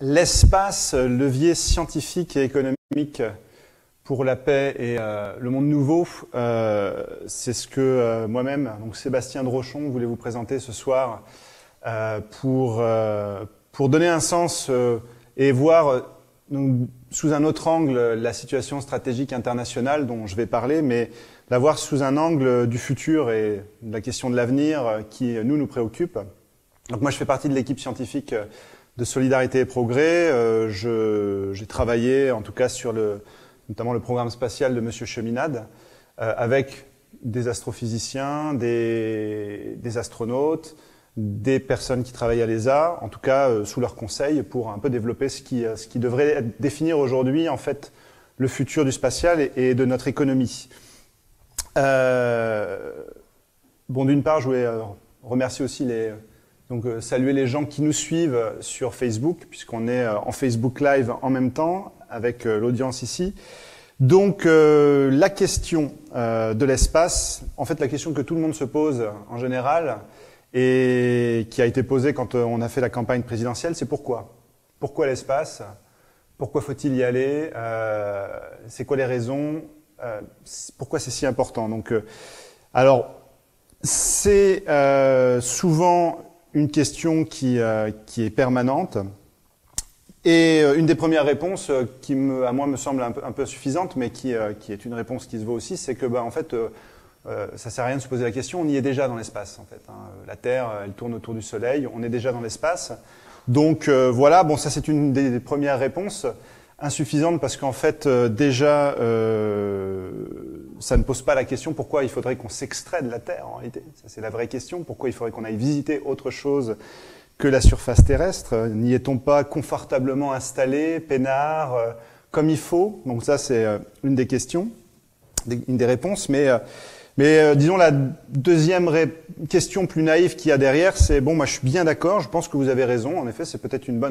L'espace, levier scientifique et économique pour la paix et le monde nouveau, c'est ce que moi-même, donc Sébastien Drochon, voulait vous présenter ce soir pour donner un sens et voir sous un autre angle la situation stratégique internationale dont je vais parler, mais la voir sous un angle du futur et de la question de l'avenir qui nous préoccupe. Donc moi je fais partie de l'équipe scientifique de Solidarité et Progrès. J'ai travaillé en tout cas sur notamment le programme spatial de Monsieur Cheminade avec des astrophysiciens, des astronautes, des personnes qui travaillent à l'ESA, en tout cas sous leur conseil, pour un peu développer ce qui devrait définir aujourd'hui en fait le futur du spatial et de notre économie. Bon, d'une part, je voulais remercier aussi saluer les gens qui nous suivent sur Facebook, puisqu'on est en Facebook Live en même temps avec l'audience ici. Donc la question de l'espace, en fait la question que tout le monde se pose en général et qui a été posée quand on a fait la campagne présidentielle, c'est pourquoi ? Pourquoi l'espace ? Pourquoi faut-il y aller ? C'est quoi les raisons ? Pourquoi c'est si important ? Donc, alors, c'est souvent une question qui est permanente. Et une des premières réponses qui, à moi, me semble un peu suffisante, mais qui est une réponse qui se vaut aussi, c'est que, bah, en fait, ça sert à rien de se poser la question, on y est déjà dans l'espace, en fait, hein. La Terre, elle tourne autour du Soleil, on est déjà dans l'espace. Donc, voilà, bon, ça, c'est une des premières réponses, insuffisante parce qu'en fait, déjà, ça ne pose pas la question pourquoi il faudrait qu'on s'extrait de la Terre, en réalité. Ça, c'est la vraie question. Pourquoi il faudrait qu'on aille visiter autre chose que la surface terrestre? N'y est-on pas confortablement installé, peinard, comme il faut? Donc ça, c'est une des questions, une des réponses. Mais disons, la deuxième question plus naïve qu'il y a derrière, c'est « Bon, moi, je suis bien d'accord, je pense que vous avez raison. En effet, c'est peut-être il y a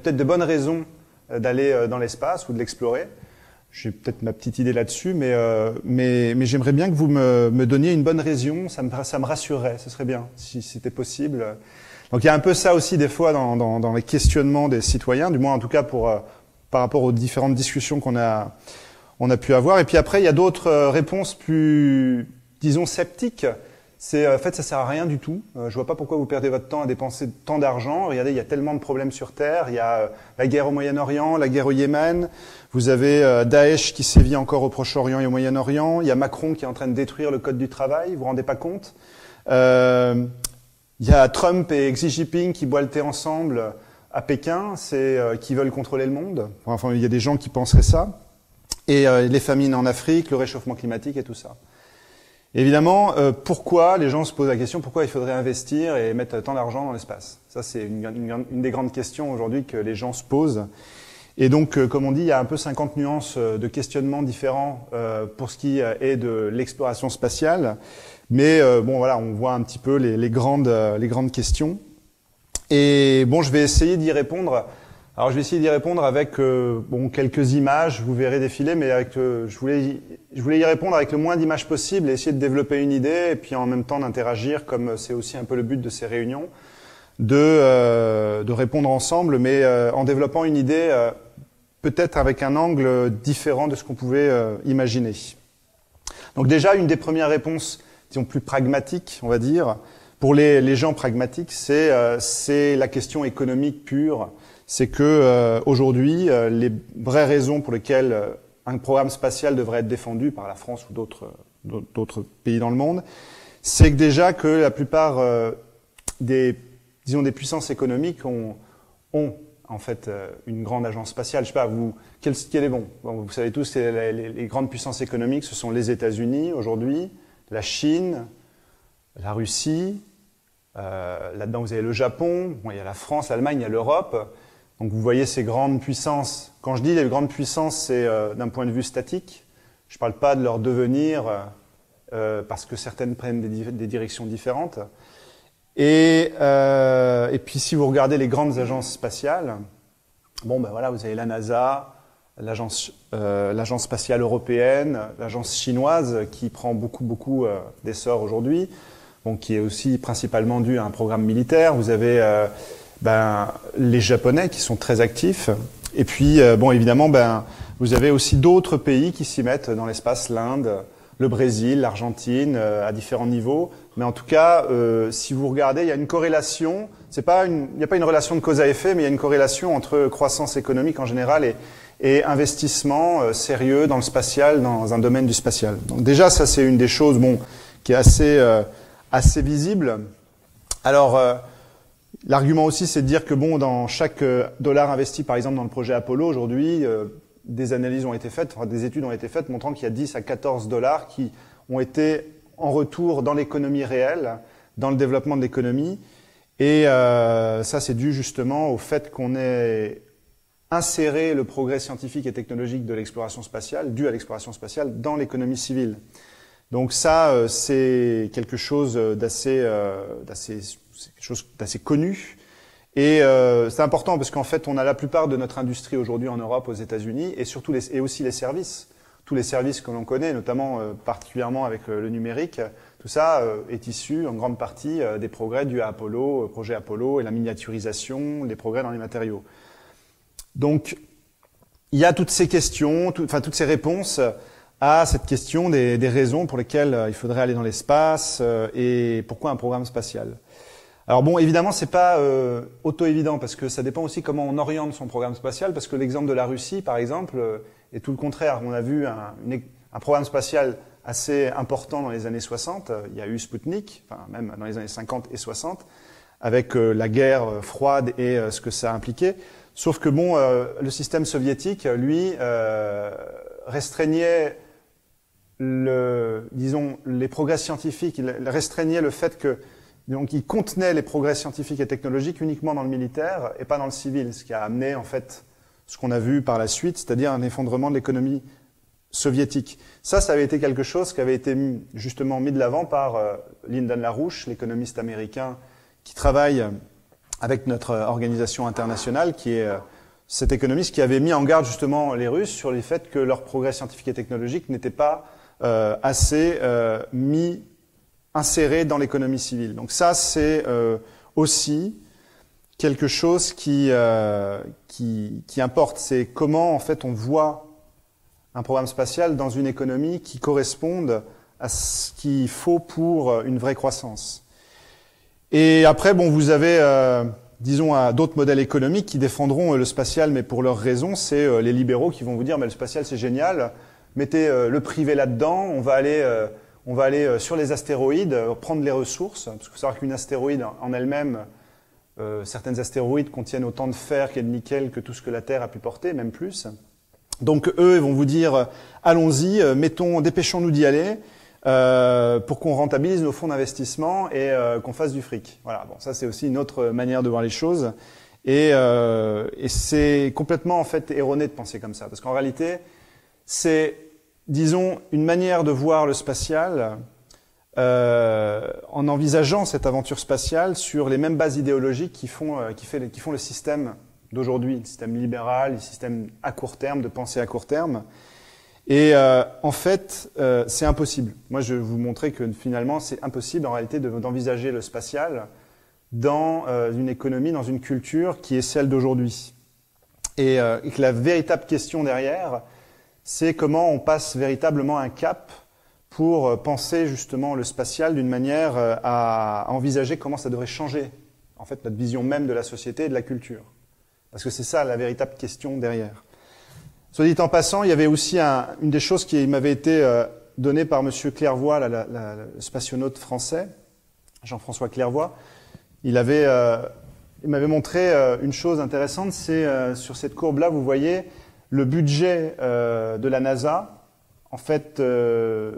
peut-être de bonnes raisons d'aller dans l'espace ou de l'explorer. J'ai peut-être ma petite idée là-dessus, mais j'aimerais bien que vous me donniez une bonne raison, ça me rassurerait, ce serait bien, si c'était possible. » Donc il y a un peu ça aussi des fois dans les questionnements des citoyens, du moins en tout cas par rapport aux différentes discussions qu'on a pu avoir. Et puis après, il y a d'autres réponses plus, disons, sceptiques. C'est en fait, ça sert à rien du tout. Je vois pas pourquoi vous perdez votre temps à dépenser tant d'argent. Regardez, il y a tellement de problèmes sur Terre. Il y a la guerre au Moyen-Orient, la guerre au Yémen. Vous avez Daesh qui sévit encore au Proche-Orient et au Moyen-Orient. Il y a Macron qui est en train de détruire le code du travail. Vous vous rendez pas compte. Il y a Trump et Xi Jinping qui boivent le thé ensemble à Pékin. C'est qui veulent contrôler le monde. Enfin, il y a des gens qui penseraient ça. Et les famines en Afrique, le réchauffement climatique et tout ça. Évidemment, pourquoi les gens se posent la question, pourquoi il faudrait investir et mettre tant d'argent dans l'espace? Ça, c'est une des grandes questions aujourd'hui que les gens se posent. Et donc, comme on dit, il y a un peu 50 nuances de questionnements différents pour ce qui est de l'exploration spatiale. Mais bon, voilà, on voit un petit peu les grandes questions. Et bon, je vais essayer d'y répondre. Alors, je vais essayer d'y répondre avec bon, quelques images, vous verrez défiler, mais avec je voulais y répondre avec le moins d'images possible et essayer de développer une idée et puis en même temps d'interagir, comme c'est aussi un peu le but de ces réunions, de répondre ensemble, mais en développant une idée peut-être avec un angle différent de ce qu'on pouvait imaginer. Donc déjà, une des premières réponses, disons plus pragmatiques, on va dire, pour les gens pragmatiques, c'est la question économique pure. C'est que aujourd'hui, les vraies raisons pour lesquelles un programme spatial devrait être défendu par la France ou d'autres pays dans le monde, c'est que déjà que la plupart des puissances économiques ont en fait une grande agence spatiale. Je sais pas, vous, quel est bon, vous savez tous, les grandes puissances économiques, ce sont les États-Unis aujourd'hui, la Chine, la Russie. Là-dedans, vous avez le Japon, bon, il y a la France, l'Allemagne, il y a l'Europe. Donc vous voyez ces grandes puissances. Quand je dis les grandes puissances, c'est d'un point de vue statique. Je ne parle pas de leur devenir parce que certaines prennent des directions différentes. Et puis si vous regardez les grandes agences spatiales, bon ben voilà, vous avez la NASA, l'agence spatiale européenne, l'agence chinoise qui prend beaucoup d'essor aujourd'hui, bon, qui est aussi principalement due à un programme militaire. Vous avez ben, les Japonais qui sont très actifs. Et puis, bon, évidemment, ben, vous avez aussi d'autres pays qui s'y mettent dans l'espace, l'Inde, le Brésil, l'Argentine, à différents niveaux. Mais en tout cas, si vous regardez, il y a une corrélation. C'est pas une, il n'y a pas une relation de cause à effet, mais il y a une corrélation entre croissance économique en général et investissement sérieux dans le spatial, dans un domaine du spatial. Donc déjà, ça c'est une des choses, bon, qui est assez, assez visible. Alors, l'argument aussi, c'est de dire que bon, dans chaque dollar investi, par exemple, dans le projet Apollo aujourd'hui, des analyses ont été faites, enfin, des études ont été faites montrant qu'il y a 10 à 14 dollars qui ont été en retour dans l'économie réelle, dans le développement de l'économie. Et ça, c'est dû justement au fait qu'on ait inséré le progrès scientifique et technologique de l'exploration spatiale, dû à l'exploration spatiale, dans l'économie civile. Donc ça, c'est quelque chose d'assez connu. Et c'est important parce qu'en fait, on a la plupart de notre industrie aujourd'hui en Europe, aux États-Unis, et surtout aussi les services. Tous les services que l'on connaît, notamment particulièrement avec le numérique, tout ça est issu en grande partie des progrès dus à Apollo, projet Apollo et la miniaturisation, les progrès dans les matériaux. Donc, il y a toutes ces questions, toutes ces réponses à cette question des raisons pour lesquelles il faudrait aller dans l'espace et pourquoi un programme spatial. Alors bon, évidemment, c'est pas auto-évident parce que ça dépend aussi comment on oriente son programme spatial, parce que l'exemple de la Russie, par exemple, est tout le contraire. On a vu un programme spatial assez important dans les années 60. Il y a eu Sputnik, enfin même dans les années 50 et 60, avec la guerre froide et ce que ça impliquait. Sauf que bon, le système soviétique, lui, restreignait disons, les progrès scientifiques. Il restreignait le fait que donc, il contenait les progrès scientifiques et technologiques uniquement dans le militaire et pas dans le civil, ce qui a amené, en fait, ce qu'on a vu par la suite, c'est-à-dire un effondrement de l'économie soviétique. Ça avait été quelque chose qui avait été justement mis de l'avant par Lyndon LaRouche, l'économiste américain qui travaille avec notre organisation internationale, qui est cet économiste qui avait mis en garde justement les Russes sur le fait que leur progrès scientifique et technologique n'était pas assez inséré dans l'économie civile. Donc ça, c'est aussi quelque chose qui importe. C'est comment, en fait, on voit un programme spatial dans une économie qui corresponde à ce qu'il faut pour une vraie croissance. Et après, bon, vous avez, disons, d'autres modèles économiques qui défendront le spatial, mais pour leurs raisons. C'est les libéraux qui vont vous dire « mais le spatial, c'est génial, mettez le privé là-dedans, on va aller... On va aller sur les astéroïdes, prendre les ressources, parce qu'il faut savoir qu'une astéroïde en elle-même, certaines astéroïdes contiennent autant de fer et de nickel que tout ce que la Terre a pu porter, même plus. Donc eux, ils vont vous dire, allons-y, dépêchons-nous d'y aller pour qu'on rentabilise nos fonds d'investissement et qu'on fasse du fric. Voilà, bon, ça c'est aussi une autre manière de voir les choses. Et c'est complètement en fait erroné de penser comme ça, parce qu'en réalité, c'est... disons, une manière de voir le spatial en envisageant cette aventure spatiale sur les mêmes bases idéologiques qui font le système d'aujourd'hui, le système libéral, le système à court terme, de pensée à court terme. Et en fait, c'est impossible. Moi, je vais vous montrer que finalement, c'est impossible en réalité d'envisager le spatial dans une économie, dans une culture qui est celle d'aujourd'hui. Et que la véritable question derrière... c'est comment on passe véritablement un cap pour penser justement le spatial d'une manière à envisager comment ça devrait changer, en fait, notre vision même de la société et de la culture. Parce que c'est ça la véritable question derrière. Soit dit en passant, il y avait aussi une des choses qui m'avait été donnée par M. Clairvoy, le spationaute français, Jean-François Clairvoy. Il m'avait montré une chose intéressante, c'est sur cette courbe-là, vous voyez... le budget de la NASA, en fait,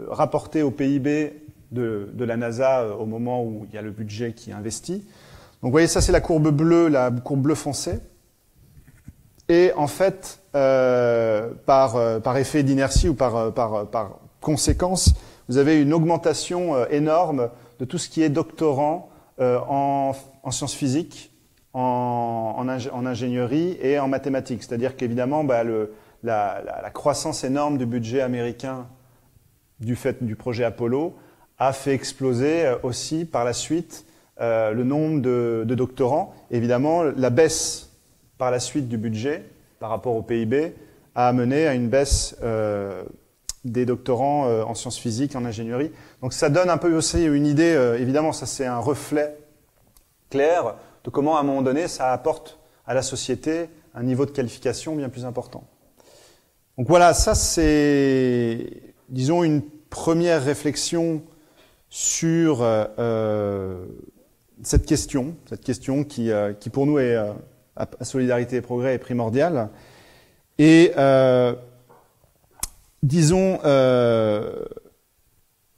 rapporté au PIB de la NASA au moment où il y a le budget qui est investi. Donc, vous voyez, ça, c'est la courbe bleue, la courbe bleu foncé. Et en fait, par effet d'inertie ou par conséquence, vous avez une augmentation énorme de tout ce qui est doctorant en sciences physiques, en ingénierie et en mathématiques. C'est-à-dire qu'évidemment, bah, la croissance énorme du budget américain du fait du projet Apollo a fait exploser aussi par la suite le nombre de doctorants. Évidemment, la baisse par la suite du budget par rapport au PIB a amené à une baisse des doctorants en sciences physiques, en ingénierie. Donc ça donne un peu aussi une idée, évidemment ça c'est un reflet clair de comment à un moment donné ça apporte à la société un niveau de qualification bien plus important. Donc voilà, ça c'est, disons, une première réflexion sur cette question qui pour nous est, à Solidarité et Progrès, est primordiale. Et disons,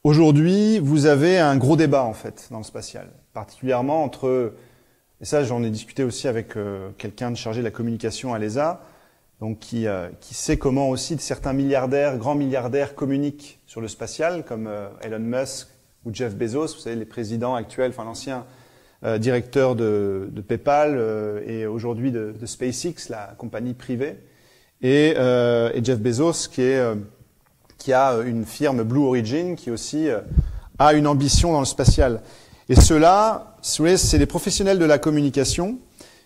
aujourd'hui, vous avez un gros débat en fait dans le spatial, particulièrement entre, et ça j'en ai discuté aussi avec quelqu'un de chargé de la communication à l'ESA, donc qui sait comment aussi certains milliardaires, grands milliardaires communiquent sur le spatial, comme Elon Musk ou Jeff Bezos, vous savez, les présidents actuels, enfin l'ancien directeur de PayPal et aujourd'hui de SpaceX, la compagnie privée, et Jeff Bezos qui a une firme Blue Origin qui aussi a une ambition dans le spatial. Et ceux-là, c'est des professionnels de la communication,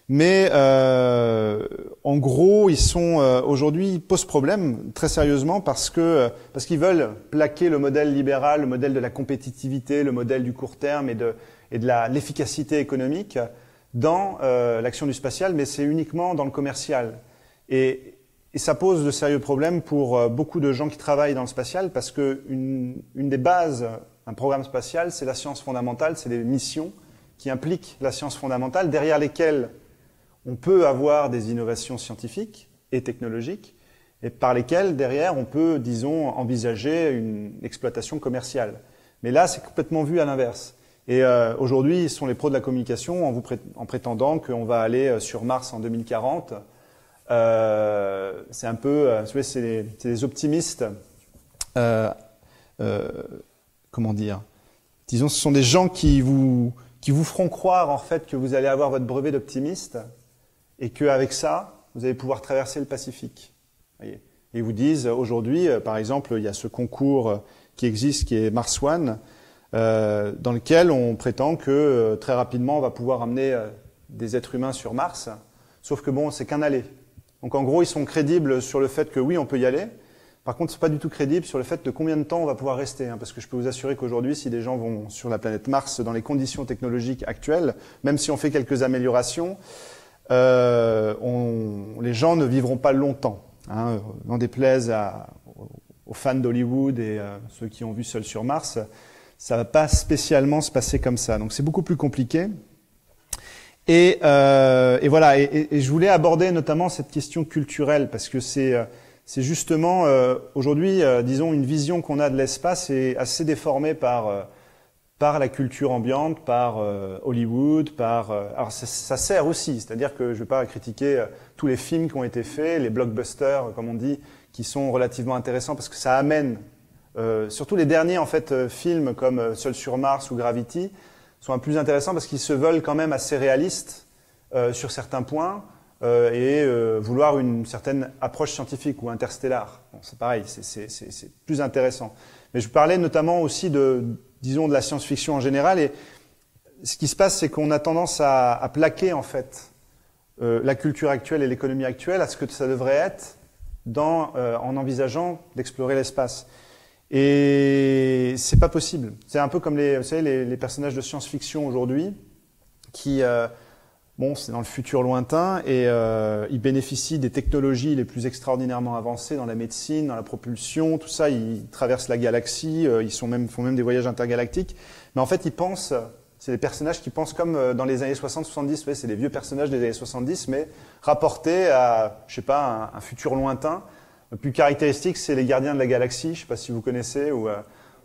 mais en gros, ils sont aujourd'hui, ils posent problème très sérieusement parce qu'ils veulent plaquer le modèle libéral, le modèle de la compétitivité, le modèle du court terme et de l'efficacité économique dans l'action du spatial, mais c'est uniquement dans le commercial. Et ça pose de sérieux problèmes pour beaucoup de gens qui travaillent dans le spatial, parce que une des bases d'un programme spatial, c'est la science fondamentale, c'est des missions qui impliquent la science fondamentale, derrière lesquelles on peut avoir des innovations scientifiques et technologiques, et par lesquelles, derrière, on peut, disons, envisager une exploitation commerciale. Mais là, c'est complètement vu à l'inverse. Et aujourd'hui, ils sont les pros de la communication en prétendant qu'on va aller sur Mars en 2040. C'est un peu, vous savez, c'est des optimistes, comment dire, disons, ce sont des gens qui vous feront croire en fait que vous allez avoir votre brevet d'optimiste et qu'avec ça, vous allez pouvoir traverser le Pacifique. Voyez. Et ils vous disent aujourd'hui, par exemple, il y a ce concours qui existe, qui est Mars One, dans lequel on prétend que très rapidement, on va pouvoir amener des êtres humains sur Mars. Sauf que bon, c'est qu'un aller. Donc en gros, ils sont crédibles sur le fait que oui, on peut y aller. Par contre, c'est pas du tout crédible sur le fait de combien de temps on va pouvoir rester, hein, parce que je peux vous assurer qu'aujourd'hui, si des gens vont sur la planète Mars dans les conditions technologiques actuelles, même si on fait quelques améliorations, les gens ne vivront pas longtemps. Hein, n'en déplaise aux fans d'Hollywood et ceux qui ont vu Seul sur Mars, ça va pas spécialement se passer comme ça. Donc c'est beaucoup plus compliqué. Et voilà. Et je voulais aborder notamment cette question culturelle, parce que c'est justement aujourd'hui, disons, une vision qu'on a de l'espace est assez déformée par la culture ambiante, par Hollywood, par alors ça sert aussi, c'est-à-dire que je vais pas critiquer tous les films qui ont été faits, les blockbusters comme on dit, qui sont relativement intéressants parce que ça amène surtout les derniers en fait films comme Seul sur Mars ou Gravity sont un plus intéressants parce qu'ils se veulent quand même assez réalistes sur certains points. Et vouloir une certaine approche scientifique ou interstellaire. Bon, c'est pareil, c'est plus intéressant. Mais je parlais notamment aussi disons, de la science-fiction en général. Et ce qui se passe, c'est qu'on a tendance à plaquer, en fait, la culture actuelle et l'économie actuelle à ce que ça devrait être en envisageant d'explorer l'espace. Et c'est pas possible. C'est un peu comme vous savez, les personnages de science-fiction aujourd'hui qui... Bon, c'est dans le futur lointain et ils bénéficient des technologies les plus extraordinairement avancées dans la médecine, dans la propulsion, tout ça. Ils traversent la galaxie, ils font même des voyages intergalactiques. Mais en fait, ils pensent, c'est des personnages qui pensent comme dans les années 60-70. Vous voyez, c'est des vieux personnages des années 70, mais rapportés à, je sais pas, un futur lointain. Le plus caractéristique, c'est les Gardiens de la Galaxie. Je sais pas si vous connaissez ou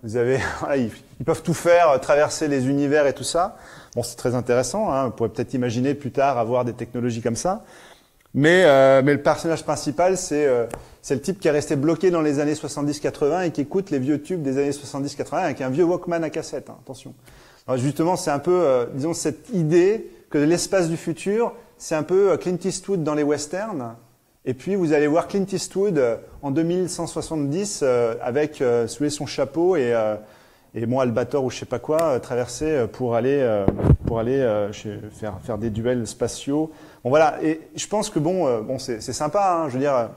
vous avez. Ils peuvent tout faire, traverser les univers et tout ça. Bon, c'est très intéressant, hein. On pourrait peut-être imaginer plus tard avoir des technologies comme ça. Mais le personnage principal, c'est le type qui est resté bloqué dans les années 70-80 et qui écoute les vieux tubes des années 70-80 avec un vieux Walkman à cassette, hein, attention. Alors justement, c'est un peu, disons, cette idée que l'espace du futur, c'est un peu Clint Eastwood dans les westerns. Et puis, vous allez voir Clint Eastwood en 2170 avec son chapeau et... et moi Albator ou je sais pas quoi traverser pour aller faire des duels spatiaux. Bon voilà, et je pense que bon c'est sympa, hein, je veux dire,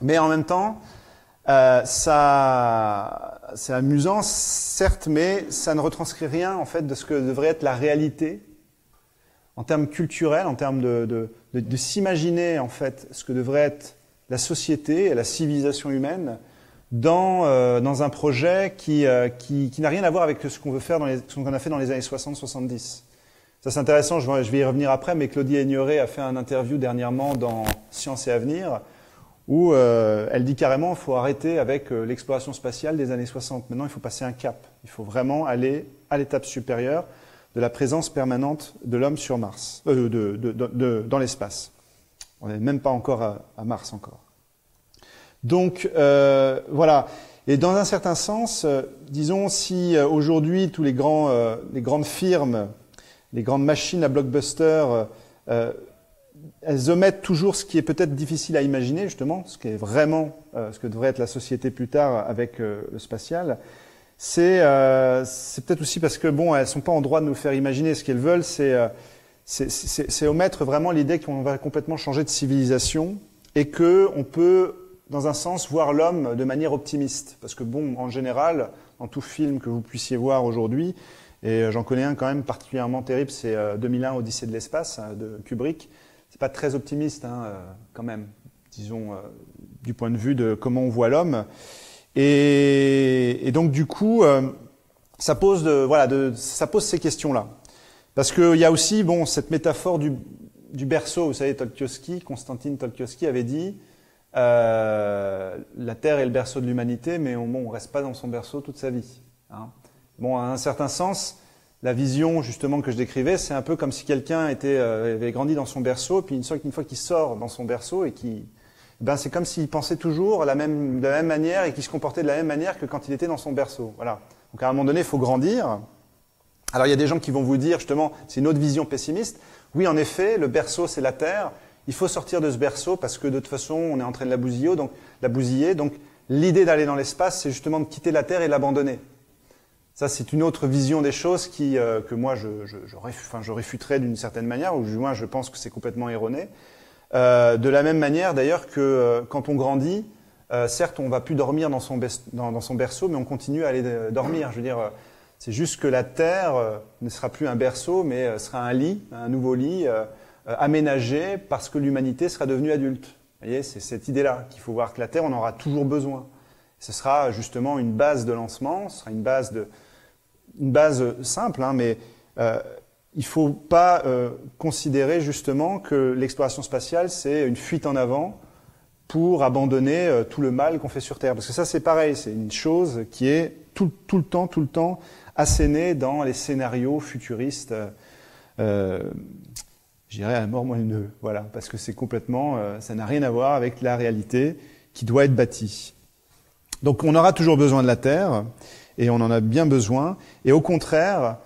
mais en même temps ça c'est amusant certes, mais ça ne retranscrit rien en fait de ce que devrait être la réalité en termes culturels, en termes de s'imaginer en fait ce que devrait être la société et la civilisation humaine dans un projet qui n'a rien à voir avec ce qu'on veut faire ce qu'on a fait dans les années 60-70. Ça c'est intéressant, je vais y revenir après, mais Claudie Aigneré a fait un interview dernièrement dans Science et Avenir où elle dit carrément il faut arrêter avec l'exploration spatiale des années 60. Maintenant, il faut passer un cap. Il faut vraiment aller à l'étape supérieure de la présence permanente de l'homme sur Mars, dans l'espace. On n'est même pas encore à Mars encore. Donc voilà. Et dans un certain sens, disons si aujourd'hui tous les grandes firmes, les grandes machines à blockbuster, elles omettent toujours ce qui est peut-être difficile à imaginer justement, ce qui est vraiment ce que devrait être la société plus tard avec le spatial. C'est peut-être aussi parce que bon, elles sont pas en droit de nous faire imaginer ce qu'elles veulent. C'est omettre vraiment l'idée qu'on va complètement changer de civilisation et que on peut dans un sens voir l'homme de manière optimiste, parce que bon, en général, dans tout film que vous puissiez voir aujourd'hui, et j'en connais un quand même particulièrement terrible, c'est 2001 Odyssée de l'espace de Kubrick. C'est pas très optimiste, hein, quand même, disons du point de vue de comment on voit l'homme. Et donc du coup, ça pose ça pose ces questions-là. Parce qu'il y a aussi bon cette métaphore du berceau. Vous savez, Konstantin Tolkiewski avait dit la Terre est le berceau de l'humanité, mais on reste pas dans son berceau toute sa vie. Hein. Bon, à un certain sens, la vision justement que je décrivais, c'est un peu comme si quelqu'un avait grandi dans son berceau, puis une fois qu'il sort dans son berceau et qui c'est comme s'il pensait toujours de la même manière et qu'il se comportait de la même manière que quand il était dans son berceau. Voilà. Donc à un moment donné, il faut grandir. Alors il y a des gens qui vont vous dire justement, c'est une autre vision pessimiste. Oui, en effet, le berceau c'est la Terre. Il faut sortir de ce berceau parce que de toute façon, on est en train de la bousiller. Donc l'idée d'aller dans l'espace, c'est justement de quitter la Terre et de l'abandonner. Ça, c'est une autre vision des choses que moi je réfuterais d'une certaine manière, ou du moins je pense que c'est complètement erroné. De la même manière d'ailleurs que quand on grandit, certes on va plus dormir dans son berceau, mais on continue à aller dormir. Je veux dire, c'est juste que la Terre ne sera plus un berceau, mais sera un lit, un nouveau lit aménagé parce que l'humanité sera devenue adulte. Vous voyez, c'est cette idée-là qu'il faut voir, que la Terre, on en aura toujours besoin. Ce sera justement une base de lancement, ce sera une base simple, hein, mais il faut pas considérer justement que l'exploration spatiale c'est une fuite en avant pour abandonner tout le mal qu'on fait sur Terre, parce que ça c'est pareil, c'est une chose qui est tout le temps assénée dans les scénarios futuristes, je dirais à la mort moins le nœud, voilà, parce que c'est complètement, ça n'a rien à voir avec la réalité qui doit être bâtie. Donc on aura toujours besoin de la Terre et on en a bien besoin, et au contraire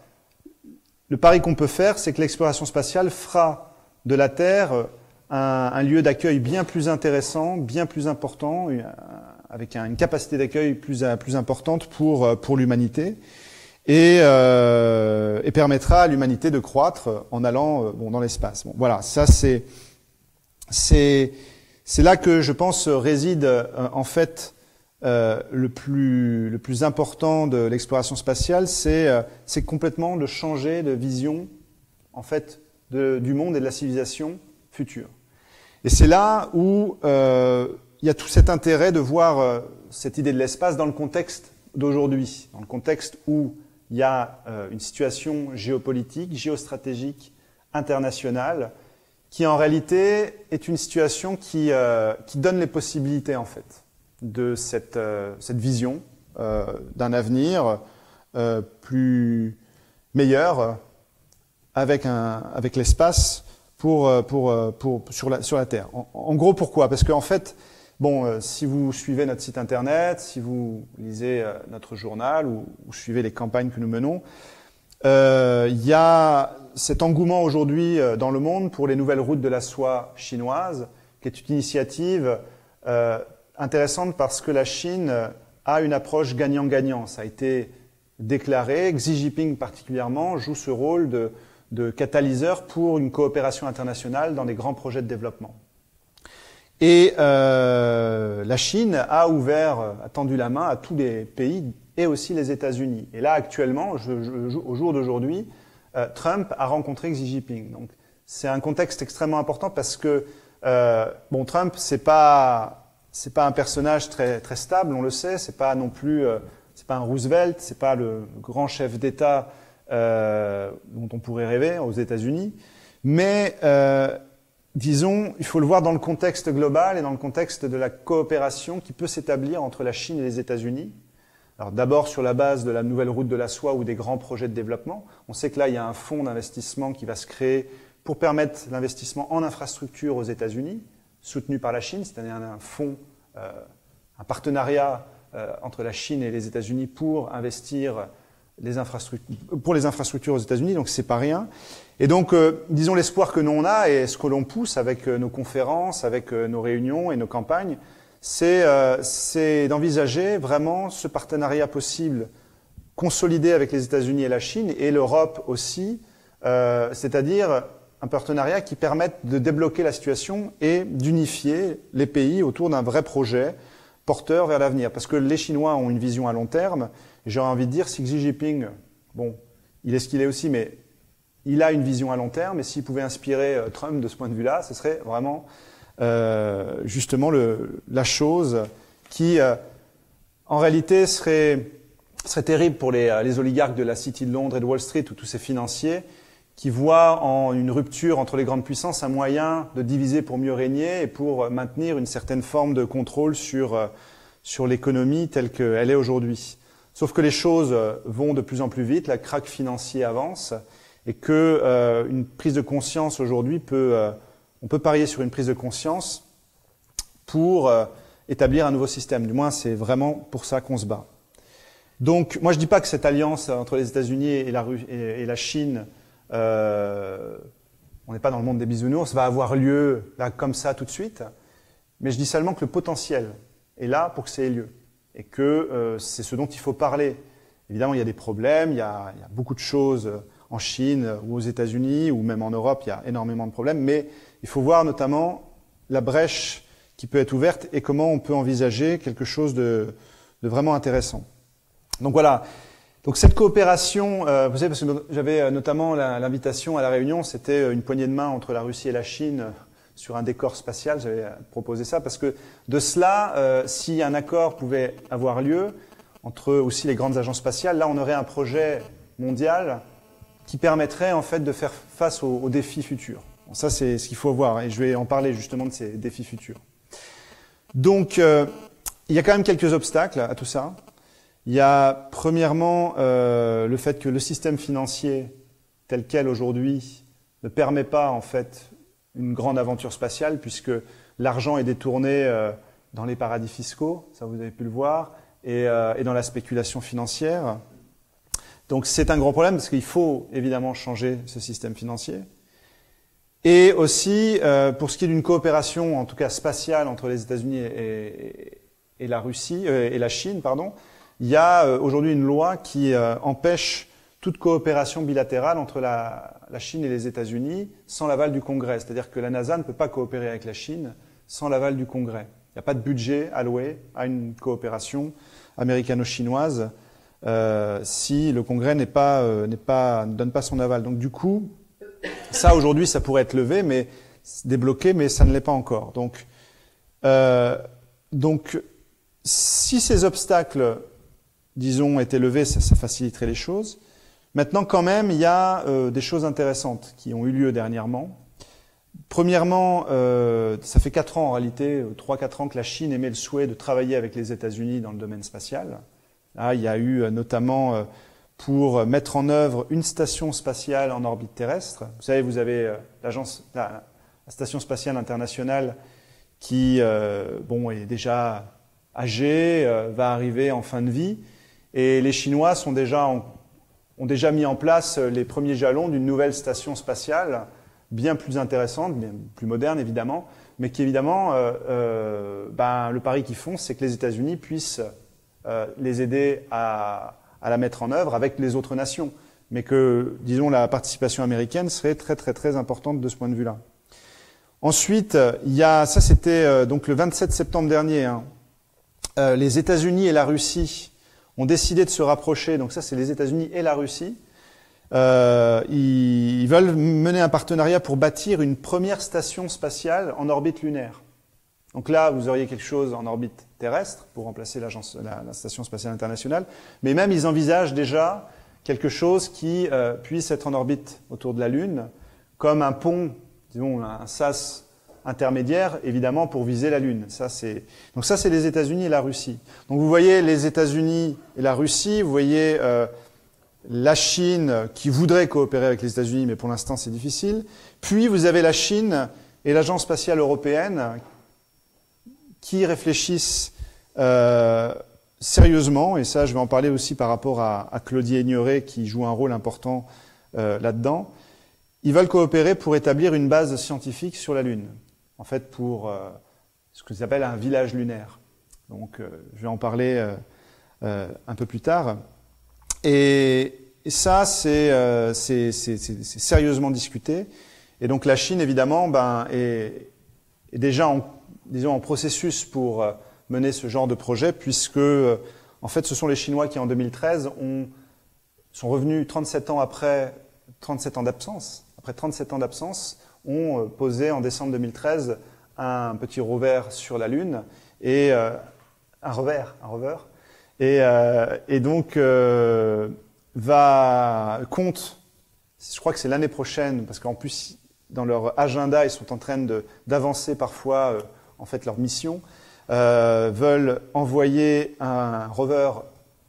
le pari qu'on peut faire, c'est que l'exploration spatiale fera de la Terre un lieu d'accueil bien plus intéressant, bien plus important, avec une capacité d'accueil plus importante pour l'humanité, et permettra à l'humanité de croître en allant dans l'espace. Bon, voilà, ça c'est là que je pense réside en fait le plus important de l'exploration spatiale, c'est complètement de changer de vision en fait du monde et de la civilisation future. Et c'est là où il y a tout cet intérêt de voir cette idée de l'espace dans le contexte d'aujourd'hui, dans le contexte où il y a une situation géopolitique, géostratégique, internationale, qui en réalité est une situation qui donne les possibilités en fait de cette vision d'un avenir plus meilleur avec l'espace sur la Terre. En gros, pourquoi? Parce qu'en fait, bon, si vous suivez notre site internet, si vous lisez notre journal ou suivez les campagnes que nous menons, il y a cet engouement aujourd'hui dans le monde pour les nouvelles routes de la soie chinoise, qui est une initiative intéressante parce que la Chine a une approche gagnant-gagnant. Ça a été déclarée. Xi Jinping particulièrement joue ce rôle de catalyseur pour une coopération internationale dans des grands projets de développement. Et la Chine a ouvert, a tendu la main à tous les pays et aussi les États-Unis. Et là, actuellement, au jour d'aujourd'hui, Trump a rencontré Xi Jinping. Donc, c'est un contexte extrêmement important parce que bon, Trump, c'est pas un personnage très stable, on le sait. C'est pas non plus, c'est pas un Roosevelt, c'est pas le grand chef d'État dont on pourrait rêver aux États-Unis, mais disons, il faut le voir dans le contexte global et dans le contexte de la coopération qui peut s'établir entre la Chine et les États-Unis. Alors d'abord sur la base de la nouvelle route de la soie ou des grands projets de développement. On sait que là, il y a un fonds d'investissement qui va se créer pour permettre l'investissement en infrastructure aux États-Unis, soutenu par la Chine, c'est-à-dire un fonds, un partenariat entre la Chine et les États-Unis pour investir pour les infrastructures aux États-Unis, donc c'est pas rien. Et donc, disons, l'espoir que nous on a et ce que l'on pousse avec nos conférences, avec nos réunions et nos campagnes, c'est d'envisager vraiment ce partenariat possible consolidé avec les États-Unis et la Chine et l'Europe aussi, c'est-à-dire un partenariat qui permette de débloquer la situation et d'unifier les pays autour d'un vrai projet porteur vers l'avenir. Parce que les Chinois ont une vision à long terme. J'aurais envie de dire, si Xi Jinping, bon, il est ce qu'il est aussi, mais il a une vision à long terme, et s'il pouvait inspirer Trump de ce point de vue-là, ce serait vraiment justement la chose qui, en réalité, serait terrible pour les oligarques de la City de Londres et de Wall Street, ou tous ces financiers, qui voient en une rupture entre les grandes puissances un moyen de diviser pour mieux régner et pour maintenir une certaine forme de contrôle sur l'économie telle qu'elle est aujourd'hui. Sauf que les choses vont de plus en plus vite, la craque financière avance, et que une prise de conscience aujourd'hui on peut parier sur une prise de conscience pour établir un nouveau système. Du moins, c'est vraiment pour ça qu'on se bat. Donc, moi, je dis pas que cette alliance entre les États-Unis et la Chine, on n'est pas dans le monde des bisounours, va avoir lieu là comme ça tout de suite. Mais je dis seulement que le potentiel est là pour que ça ait lieu et que c'est ce dont il faut parler. Évidemment, il y a des problèmes, il y a beaucoup de choses. En Chine ou aux États-Unis ou même en Europe, il y a énormément de problèmes, mais il faut voir notamment la brèche qui peut être ouverte et comment on peut envisager quelque chose de vraiment intéressant. Donc voilà. Donc cette coopération, vous savez, parce que j'avais notamment l'invitation à la réunion, c'était une poignée de main entre la Russie et la Chine sur un décor spatial, j'avais proposé ça, parce que de cela, si un accord pouvait avoir lieu entre aussi les grandes agences spatiales, là on aurait un projet mondial qui permettrait en fait de faire face aux défis futurs. Bon, ça, c'est ce qu'il faut voir, et je vais en parler justement de ces défis futurs. Donc, il y a quand même quelques obstacles à tout ça. Il y a premièrement le fait que le système financier tel quel aujourd'hui ne permet pas en fait une grande aventure spatiale, puisque l'argent est détourné dans les paradis fiscaux, ça vous avez pu le voir, et dans la spéculation financière. Donc c'est un gros problème parce qu'il faut évidemment changer ce système financier. Et aussi, pour ce qui est d'une coopération, en tout cas spatiale, entre les États-Unis et la Russie et la Chine, pardon, il y a aujourd'hui une loi qui empêche toute coopération bilatérale entre la Chine et les États-Unis sans l'aval du Congrès. C'est-à-dire que la NASA ne peut pas coopérer avec la Chine sans l'aval du Congrès. Il n'y a pas de budget alloué à une coopération américano-chinoise. Si le Congrès ne donne pas son aval. Donc du coup, ça aujourd'hui, ça pourrait être levé, mais débloqué, mais ça ne l'est pas encore. Donc si ces obstacles, disons, étaient levés, ça faciliterait les choses. Maintenant, quand même, il y a des choses intéressantes qui ont eu lieu dernièrement. Premièrement, ça fait 4 ans en réalité, 3-4 ans que la Chine émet le souhait de travailler avec les États-Unis dans le domaine spatial. Ah, il y a eu notamment pour mettre en œuvre une station spatiale en orbite terrestre. Vous savez, vous avez la station spatiale internationale qui bon, est déjà âgée, va arriver en fin de vie. Et les Chinois ont déjà mis en place les premiers jalons d'une nouvelle station spatiale bien plus intéressante, bien plus moderne évidemment, mais qui évidemment, le pari qu'ils font, c'est que les États-Unis puissent les aider à à la mettre en œuvre avec les autres nations, mais que, disons, la participation américaine serait très importante de ce point de vue-là. Ensuite, il y a, ça c'était donc le 27 septembre dernier, hein, les États-Unis et la Russie ont décidé de se rapprocher, donc ça c'est les États-Unis et la Russie, ils veulent mener un partenariat pour bâtir une première station spatiale en orbite lunaire. Donc là, vous auriez quelque chose en orbite terrestre pour remplacer la station spatiale internationale, mais même ils envisagent déjà quelque chose qui puisse être en orbite autour de la Lune, comme un pont, disons un sas intermédiaire, évidemment, pour viser la Lune. Ça, c'est... Donc ça, c'est les États-Unis et la Russie. Donc vous voyez les États-Unis et la Russie, vous voyez la Chine qui voudrait coopérer avec les États-Unis, mais pour l'instant, c'est difficile. Puis vous avez la Chine et l'Agence spatiale européenne qui réfléchissent sérieusement, et ça, je vais en parler aussi par rapport à Claudie Aigneret, qui joue un rôle important là-dedans. Ils veulent coopérer pour établir une base scientifique sur la Lune, en fait pour ce qu'ils appellent un village lunaire. Donc je vais en parler un peu plus tard. Et ça, c'est sérieusement discuté. Et donc la Chine, évidemment, ben, est déjà en processus pour mener ce genre de projet, puisque en fait ce sont les Chinois qui, en 2013, sont revenus 37 ans après 37 ans d'absence. Après 37 ans d'absence, ont posé en décembre 2013 un petit rover sur la Lune, et un rover, et donc compte, je crois que c'est l'année prochaine, parce qu'en plus dans leur agenda ils sont en train d'avancer parfois en fait leur mission, veulent envoyer un rover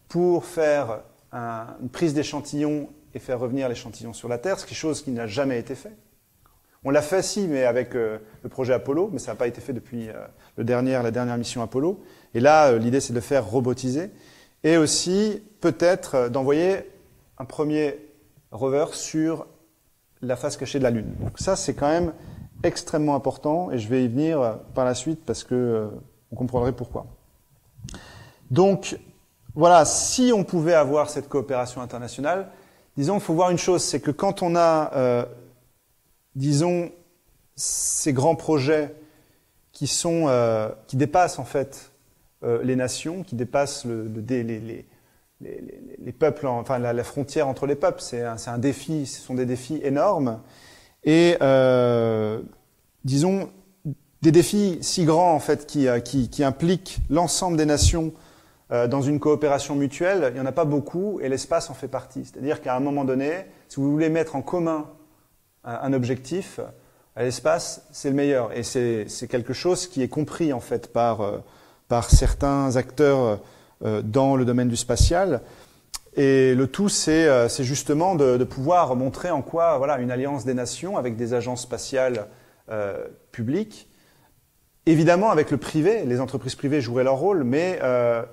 pour faire une prise d'échantillons et faire revenir l'échantillon sur la Terre, ce qui est chose qui n'a jamais été fait. On l'a fait, si, mais avec le projet Apollo, mais ça n'a pas été fait depuis la dernière mission Apollo. Et là, l'idée, c'est de le faire robotiser, et aussi, peut-être, d'envoyer un premier rover sur la face cachée de la Lune. Donc ça, c'est quand même extrêmement important, et je vais y venir par la suite, parce que on comprendrait pourquoi. Donc, voilà, si on pouvait avoir cette coopération internationale, disons, il faut voir une chose, c'est que quand on a, disons, ces grands projets qui dépassent en fait les nations, qui dépassent les peuples, enfin la frontière entre les peuples, c'est un défi, ce sont des défis énormes, et disons des défis si grands en fait qui impliquent l'ensemble des nations. Dans une coopération mutuelle, il n'y en a pas beaucoup, et l'espace en fait partie. C'est-à-dire qu'à un moment donné, si vous voulez mettre en commun un objectif, l'espace, c'est le meilleur. Et c'est quelque chose qui est compris en fait par certains acteurs dans le domaine du spatial. Et le tout, c'est justement de pouvoir montrer en quoi, voilà, une alliance des nations avec des agences spatiales publiques. Évidemment, avec le privé, les entreprises privées joueraient leur rôle, mais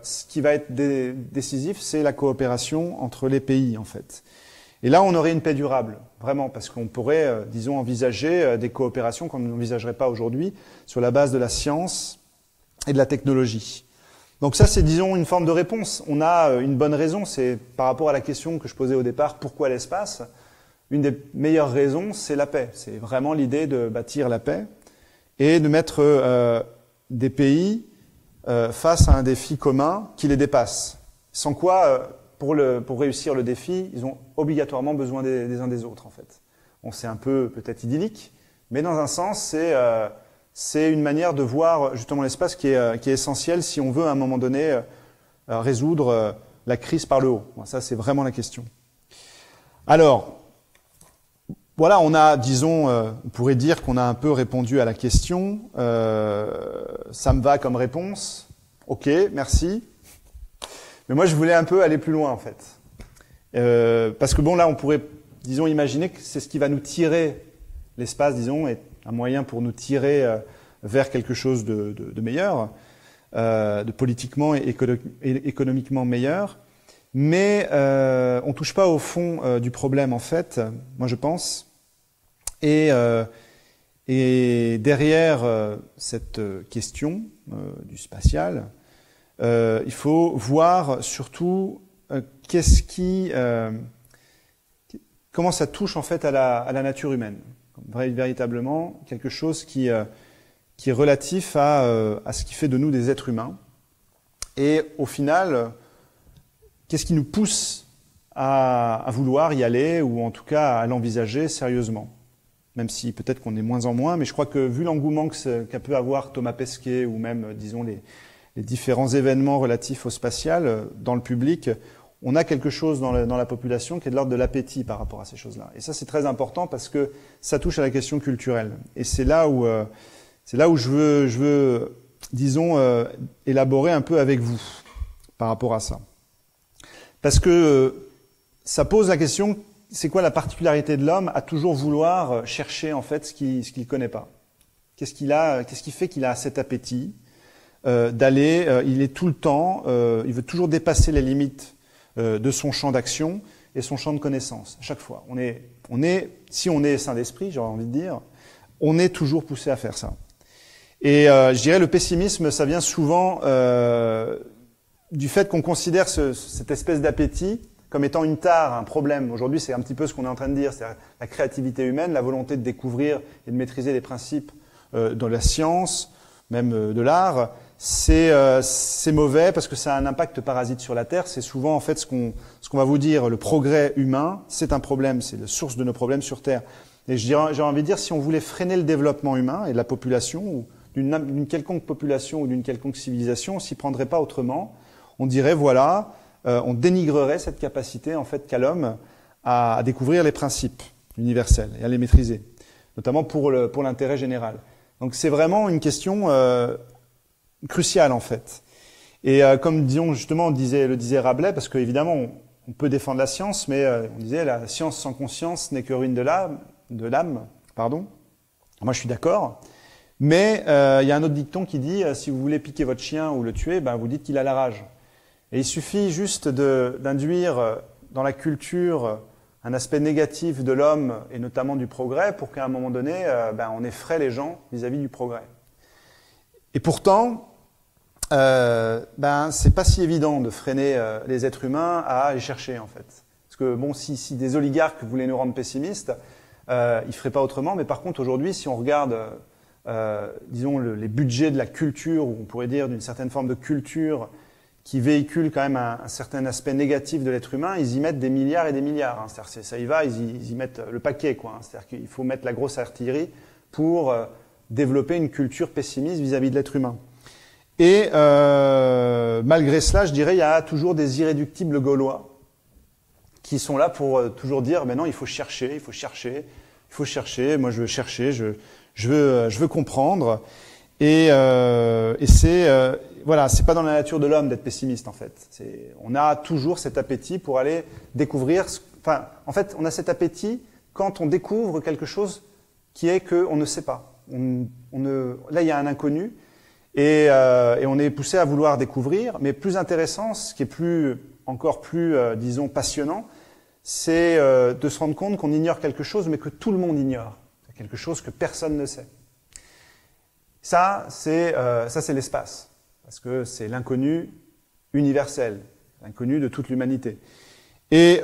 ce qui va être décisif, c'est la coopération entre les pays, en fait. Et là, on aurait une paix durable, vraiment, parce qu'on pourrait, disons, envisager des coopérations qu'on n'envisagerait pas aujourd'hui, sur la base de la science et de la technologie. Donc ça, c'est, disons, une forme de réponse. On a une bonne raison, c'est par rapport à la question que je posais au départ, pourquoi l'espace? Une des meilleures raisons, c'est la paix. C'est vraiment l'idée de bâtir la paix, et de mettre des pays face à un défi commun qui les dépasse. Sans quoi, pour réussir le défi, ils ont obligatoirement besoin des uns des autres, en fait. Bon, c'est un peu peut-être idyllique, mais dans un sens, c'est une manière de voir justement l'espace qui est essentiel si on veut à un moment donné résoudre la crise par le haut. Bon, ça, c'est vraiment la question. Alors, voilà, on a, disons, on pourrait dire qu'on a un peu répondu à la question. Ça me va comme réponse. Ok, merci. Mais moi, je voulais un peu aller plus loin, en fait. Parce que bon, là, on pourrait, disons, imaginer que c'est ce qui va nous tirer, l'espace, disons, est un moyen pour nous tirer vers quelque chose de meilleur, de politiquement et économiquement meilleur. Mais on touche pas au fond du problème, en fait, moi je pense. Et derrière cette question du spatial, il faut voir surtout comment ça touche en fait à la nature humaine, véritablement quelque chose qui est relatif à ce qui fait de nous des êtres humains. Et au final, qu'est-ce qui nous pousse à vouloir y aller, ou en tout cas à l'envisager sérieusement, même si peut-être qu'on est moins en moins, mais je crois que vu l'engouement qu'a pu avoir Thomas Pesquet, ou même, disons, les différents événements relatifs au spatial dans le public, on a quelque chose dans la population qui est de l'ordre de l'appétit par rapport à ces choses-là. Et ça, c'est très important parce que ça touche à la question culturelle. Et c'est là où je veux disons, élaborer un peu avec vous par rapport à ça. Parce que ça pose la question, c'est quoi la particularité de l'homme à toujours vouloir chercher en fait ce qu'il connaît pas? Qu'est-ce qui fait qu'il a cet appétit d'aller, il est tout le temps, il veut toujours dépasser les limites de son champ d'action et son champ de connaissance, à chaque fois. Si on est saint d'esprit, j'aurais envie de dire, on est toujours poussé à faire ça. Et je dirais le pessimisme, ça vient souvent du fait qu'on considère cette espèce d'appétit comme étant une tare, un problème. Aujourd'hui, c'est un petit peu ce qu'on est en train de dire, c'est la créativité humaine, la volonté de découvrir et de maîtriser les principes de la science, même de l'art. C'est mauvais parce que ça a un impact parasite sur la Terre. C'est souvent en fait ce qu'on va vous dire, le progrès humain, c'est un problème, c'est la source de nos problèmes sur Terre. Et j'ai envie de dire, si on voulait freiner le développement humain et de la population, ou d'une quelconque population ou d'une quelconque civilisation, on s'y prendrait pas autrement. On dirait, voilà, on dénigrerait cette capacité en fait qu'a l'homme à découvrir les principes universels et à les maîtriser, notamment pour l'intérêt général. Donc c'est vraiment une question cruciale en fait. Et comme disons justement le disait Rabelais, parce qu'évidemment on peut défendre la science, mais on disait la science sans conscience n'est que ruine de l'âme. Pardon. Moi je suis d'accord, mais il y a un autre dicton qui dit si vous voulez piquer votre chien ou le tuer, ben vous dites qu'il a la rage. Et il suffit juste d'induire dans la culture un aspect négatif de l'homme et notamment du progrès pour qu'à un moment donné, ben, on effraie les gens vis-à-vis du progrès. Et pourtant, ben, c'est pas si évident de freiner les êtres humains à aller chercher en fait. Parce que bon, si des oligarques voulaient nous rendre pessimistes, ils feraient pas autrement. Mais par contre, aujourd'hui, si on regarde, disons, les budgets de la culture, ou on pourrait dire d'une certaine forme de culture qui véhiculent quand même un certain aspect négatif de l'être humain, ils y mettent des milliards et des milliards. Hein. C'est-à-dire ça y va, ils y mettent le paquet, quoi. Hein. C'est-à-dire qu'il faut mettre la grosse artillerie pour développer une culture pessimiste vis-à-vis de l'être humain. Et malgré cela, je dirais, il y a toujours des irréductibles Gaulois qui sont là pour toujours dire, mais non, il faut chercher, il faut chercher, il faut chercher. Moi, je veux chercher, je veux comprendre. Et c'est voilà, c'est pas dans la nature de l'homme d'être pessimiste en fait. On a toujours cet appétit pour aller découvrir. Enfin, en fait, on a cet appétit quand on découvre quelque chose qui est que on ne sait pas. Là, il y a un inconnu et on est poussé à vouloir découvrir. Mais plus intéressant, ce qui est encore plus disons passionnant, c'est de se rendre compte qu'on ignore quelque chose, mais que tout le monde ignore. C'est quelque chose que personne ne sait. Ça c'est l'espace. Parce que c'est l'inconnu universel, l'inconnu de toute l'humanité. Et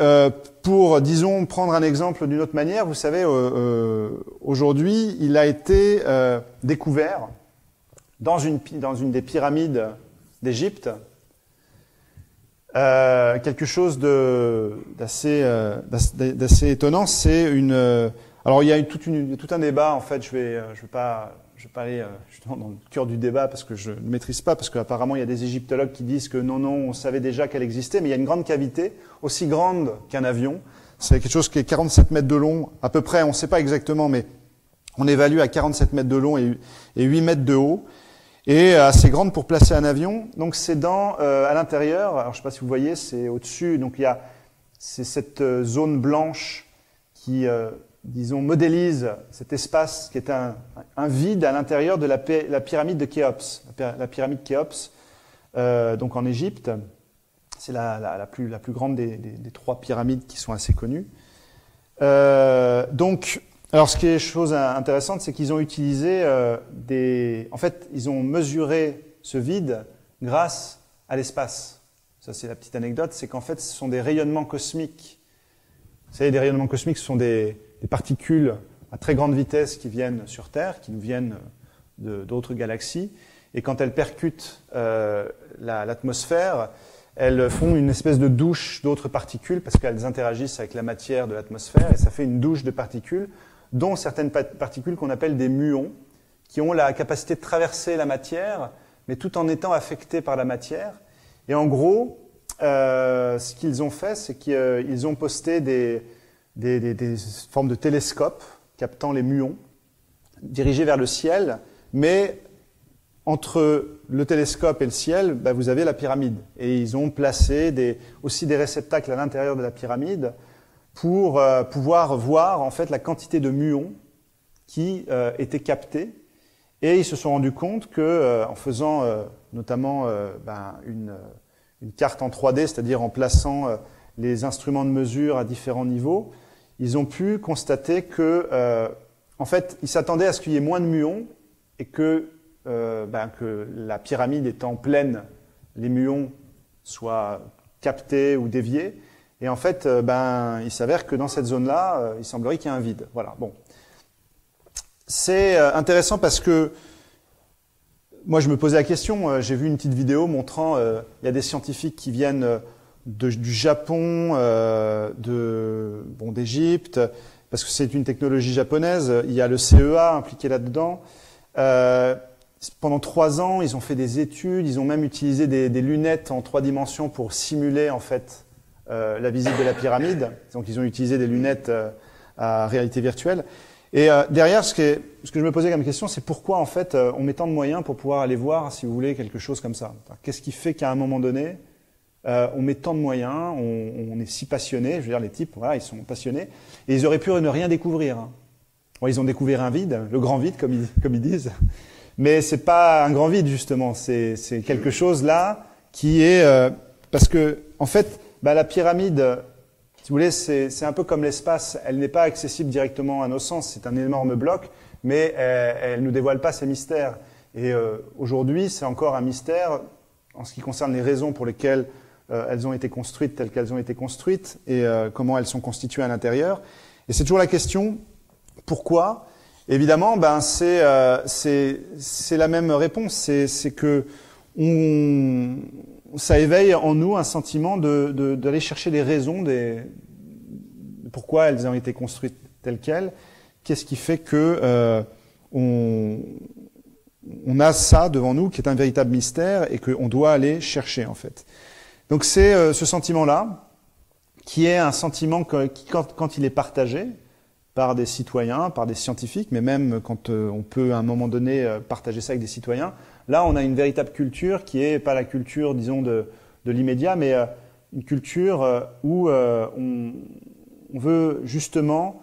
pour, disons, prendre un exemple d'une autre manière, vous savez, aujourd'hui, il a été découvert dans une des pyramides d'Égypte quelque chose d'assez étonnant. C'est alors il y a tout un débat en fait. Je vais pas aller justement dans le cœur du débat parce que je ne maîtrise pas, parce qu'apparemment il y a des égyptologues qui disent que non, on savait déjà qu'elle existait, mais il y a une grande cavité, aussi grande qu'un avion. C'est quelque chose qui est 47 mètres de long, à peu près, on ne sait pas exactement, mais on évalue à 47 mètres de long et 8 mètres de haut, et assez grande pour placer un avion. Donc c'est à l'intérieur, alors je ne sais pas si vous voyez, c'est au-dessus, donc c'est cette zone blanche qui... disons, modélise cet espace qui est un vide à l'intérieur de la pyramide de Khéops. La pyramide Khéops, donc en Égypte, c'est la plus grande des trois pyramides qui sont assez connues. Donc, alors ce qui est chose intéressante, c'est qu'ils ont utilisé en fait, ils ont mesuré ce vide grâce à l'espace. Ça, c'est la petite anecdote, c'est qu'en fait, ce sont des rayonnements cosmiques. Vous savez, les rayonnements cosmiques, ce sont des particules à très grande vitesse qui viennent sur Terre, qui nous viennent d'autres galaxies, et quand elles percutent l'atmosphère, elles font une espèce de douche d'autres particules, parce qu'elles interagissent avec la matière de l'atmosphère, et ça fait une douche de particules, dont certaines particules qu'on appelle des muons, qui ont la capacité de traverser la matière, mais tout en étant affectées par la matière. Et en gros, ce qu'ils ont fait, c'est qu'ils ont posté des formes de télescopes captant les muons, dirigés vers le ciel, mais entre le télescope et le ciel, ben, vous avez la pyramide. Et ils ont placé aussi des réceptacles à l'intérieur de la pyramide pour pouvoir voir en fait la quantité de muons qui étaient captés. Et ils se sont rendus compte que, en faisant notamment une carte en 3D, c'est-à-dire en plaçant les instruments de mesure à différents niveaux, ils ont pu constater que, en fait, ils s'attendaient à ce qu'il y ait moins de muons et que la pyramide étant pleine, les muons soient captés ou déviés. Et en fait, il s'avère que dans cette zone-là, il semblerait qu'il y ait un vide. Voilà. Bon, c'est intéressant parce que moi, je me posais la question. J'ai vu une petite vidéo montrant il y a des scientifiques qui viennent du Japon, d'Égypte, parce que c'est une technologie japonaise. Il y a le CEA impliqué là-dedans. Pendant 3 ans, ils ont fait des études. Ils ont même utilisé des lunettes en 3 dimensions pour simuler en fait la visite de la pyramide. Donc, ils ont utilisé des lunettes à réalité virtuelle. Et derrière, ce que je me posais comme question, c'est pourquoi en fait on met tant de moyens pour pouvoir aller voir, si vous voulez, quelque chose comme ça. Qu'est-ce qui fait qu'à un moment donné, on met tant de moyens, on est si passionné. Je veux dire, les types, voilà, ils sont passionnés, et ils auraient pu ne rien découvrir. Bon, ils ont découvert un vide, le grand vide, comme ils disent. Mais c'est pas un grand vide justement. C'est quelque chose là qui est parce que en fait, la pyramide, si vous voulez, c'est un peu comme l'espace. Elle n'est pas accessible directement à nos sens. C'est un énorme bloc, mais elle nous dévoile pas ses mystères. Et aujourd'hui, c'est encore un mystère en ce qui concerne les raisons pour lesquelles elles ont été construites telles qu'elles ont été construites et comment elles sont constituées à l'intérieur. Et c'est toujours la question pourquoi. Évidemment, c'est la même réponse. C'est que ça éveille en nous un sentiment d'aller chercher les raisons pourquoi elles ont été construites telles quelles. Qu'est-ce qui fait que on a ça devant nous qui est un véritable mystère et qu'on doit aller chercher en fait. Donc c'est ce sentiment-là qui est un sentiment qui, quand il est partagé par des citoyens, par des scientifiques, mais même quand on peut à un moment donné partager ça avec des citoyens, là on a une véritable culture qui est pas la culture, disons, de l'immédiat, mais une culture où on veut justement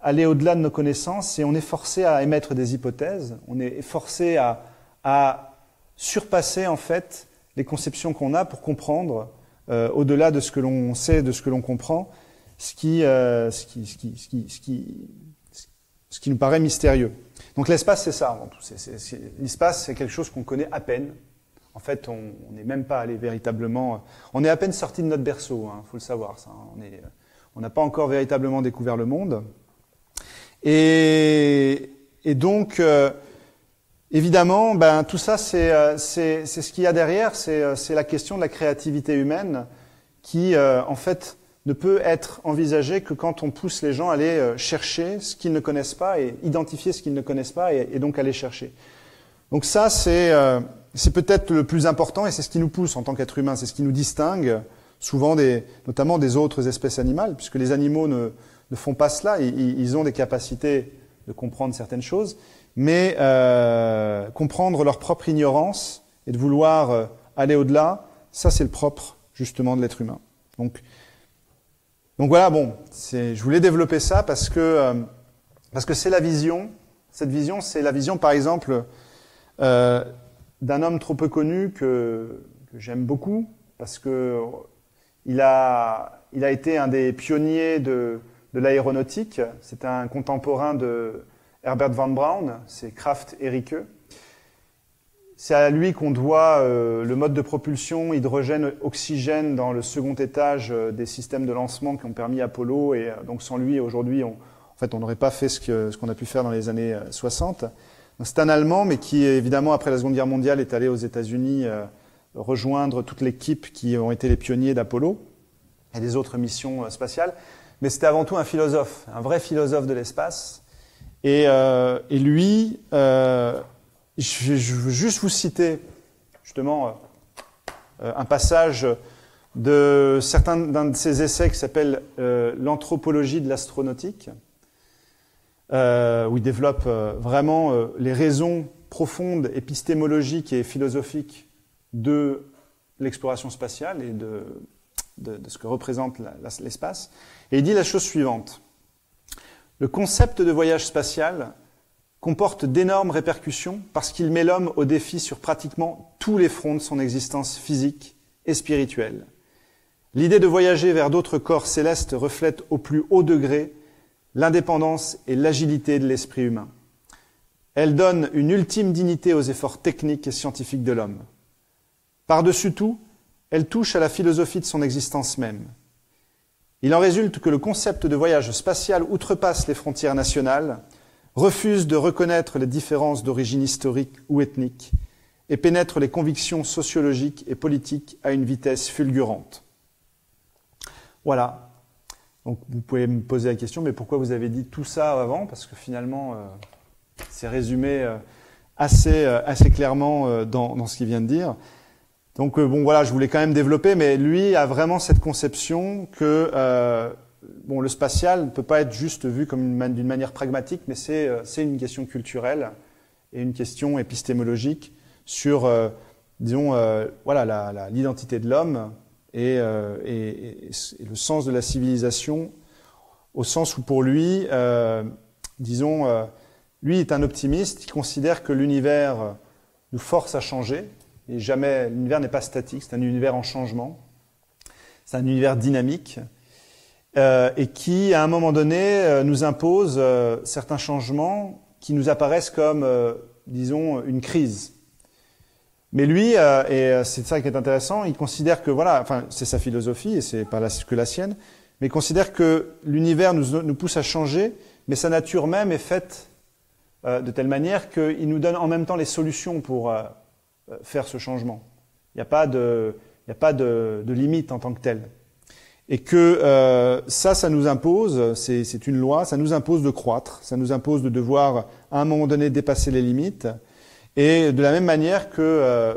aller au-delà de nos connaissances et on est forcé à émettre des hypothèses, on est forcé à surpasser en fait les conceptions qu'on a pour comprendre au-delà de ce que l'on sait, de ce que l'on comprend, ce qui nous paraît mystérieux. Donc l'espace, c'est ça avant tout. L'espace, c'est quelque chose qu'on connaît à peine. En fait, on n'est même pas allé véritablement. On est à peine sorti de notre berceau, hein, faut le savoir. Ça, on n'a pas encore véritablement découvert le monde. Et donc, évidemment, tout ça, c'est ce qu'il y a derrière. C'est la question de la créativité humaine qui, en fait, ne peut être envisagé que quand on pousse les gens à aller chercher ce qu'ils ne connaissent pas et identifier ce qu'ils ne connaissent pas et donc aller chercher. Donc ça, c'est peut-être le plus important et c'est ce qui nous pousse en tant qu'être humain, c'est ce qui nous distingue souvent notamment des autres espèces animales, puisque les animaux ne font pas cela, ils ont des capacités de comprendre certaines choses, mais comprendre leur propre ignorance et de vouloir aller au-delà, ça c'est le propre justement de l'être humain. Donc voilà, bon, je voulais développer ça parce que c'est la vision. Cette vision, c'est la vision, par exemple, d'un homme trop peu connu que j'aime beaucoup parce que il a été un des pionniers de l'aéronautique. C'est un contemporain de Herbert von Braun, c'est Kraft Heinrich. C'est à lui qu'on doit le mode de propulsion hydrogène-oxygène dans le second étage des systèmes de lancement qui ont permis Apollo. Et donc sans lui, aujourd'hui, on n'aurait pas fait ce qu'on a pu faire dans les années 60. C'est un Allemand, mais qui, évidemment, après la Seconde Guerre mondiale, est allé aux États-Unis rejoindre toute l'équipe qui ont été les pionniers d'Apollo et des autres missions spatiales. Mais c'était avant tout un philosophe, un vrai philosophe de l'espace. Et lui... Je veux juste vous citer justement un passage de d'un de ses essais qui s'appelle l'anthropologie de l'astronautique, où il développe vraiment les raisons profondes, épistémologiques et philosophiques de l'exploration spatiale et de ce que représente l'espace. Et il dit la chose suivante. Le concept de voyage spatial comporte d'énormes répercussions parce qu'il met l'homme au défi sur pratiquement tous les fronts de son existence physique et spirituelle. L'idée de voyager vers d'autres corps célestes reflète au plus haut degré l'indépendance et l'agilité de l'esprit humain. Elle donne une ultime dignité aux efforts techniques et scientifiques de l'homme. Par-dessus tout, elle touche à la philosophie de son existence même. Il en résulte que le concept de voyage spatial outrepasse les frontières nationales, refuse de reconnaître les différences d'origine historique ou ethnique et pénètre les convictions sociologiques et politiques à une vitesse fulgurante. Voilà. Donc vous pouvez me poser la question, mais pourquoi vous avez dit tout ça avant? Parce que finalement, c'est résumé assez clairement dans ce qu'il vient de dire. Donc bon, voilà, je voulais quand même développer, mais lui a vraiment cette conception que... Bon, le spatial ne peut pas être juste vu comme d'une manière pragmatique, mais c'est une question culturelle et une question épistémologique sur, disons, voilà, l'identité de l'homme et le sens de la civilisation, au sens où pour lui, disons, lui est un optimiste qui considère que l'univers nous force à changer, et jamais l'univers n'est pas statique, c'est un univers en changement, c'est un univers dynamique. Et qui, à un moment donné, nous impose certains changements qui nous apparaissent comme, disons, une crise. Mais lui, et c'est ça qui est intéressant, il considère que, voilà, enfin, c'est sa philosophie, et c'est pas que la sienne, mais il considère que l'univers nous pousse à changer, mais sa nature même est faite de telle manière qu'il nous donne en même temps les solutions pour faire ce changement. Il n'y a pas de limite en tant que telle. Et que ça nous impose, c'est une loi, ça nous impose de croître, ça nous impose de devoir, à un moment donné, dépasser les limites. Et de la même manière que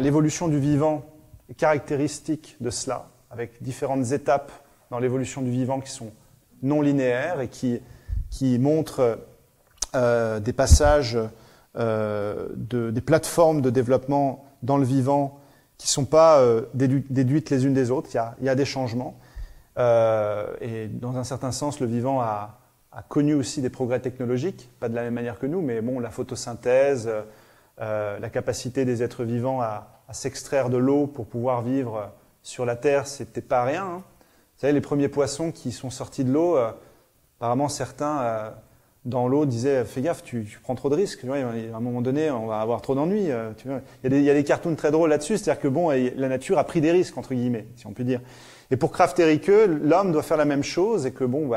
l'évolution du vivant est caractéristique de cela, avec différentes étapes dans l'évolution du vivant qui sont non linéaires et qui montrent des passages des plateformes de développement dans le vivant qui ne sont pas déduites les unes des autres. Il y a des changements. Et dans un certain sens, le vivant a connu aussi des progrès technologiques, pas de la même manière que nous, mais bon, la photosynthèse, la capacité des êtres vivants à s'extraire de l'eau pour pouvoir vivre sur la Terre, c'était pas rien, hein. Vous savez, les premiers poissons qui sont sortis de l'eau, apparemment certains dans l'eau disaient « Fais gaffe, tu prends trop de risques, tu vois, à un moment donné, on va avoir trop d'ennuis. » Il y a des cartoons très drôles là-dessus, c'est-à-dire que bon, la nature a pris des risques, entre guillemets, si on peut dire. Et pour Kraft et Ricoeur, l'homme doit faire la même chose, et que bon,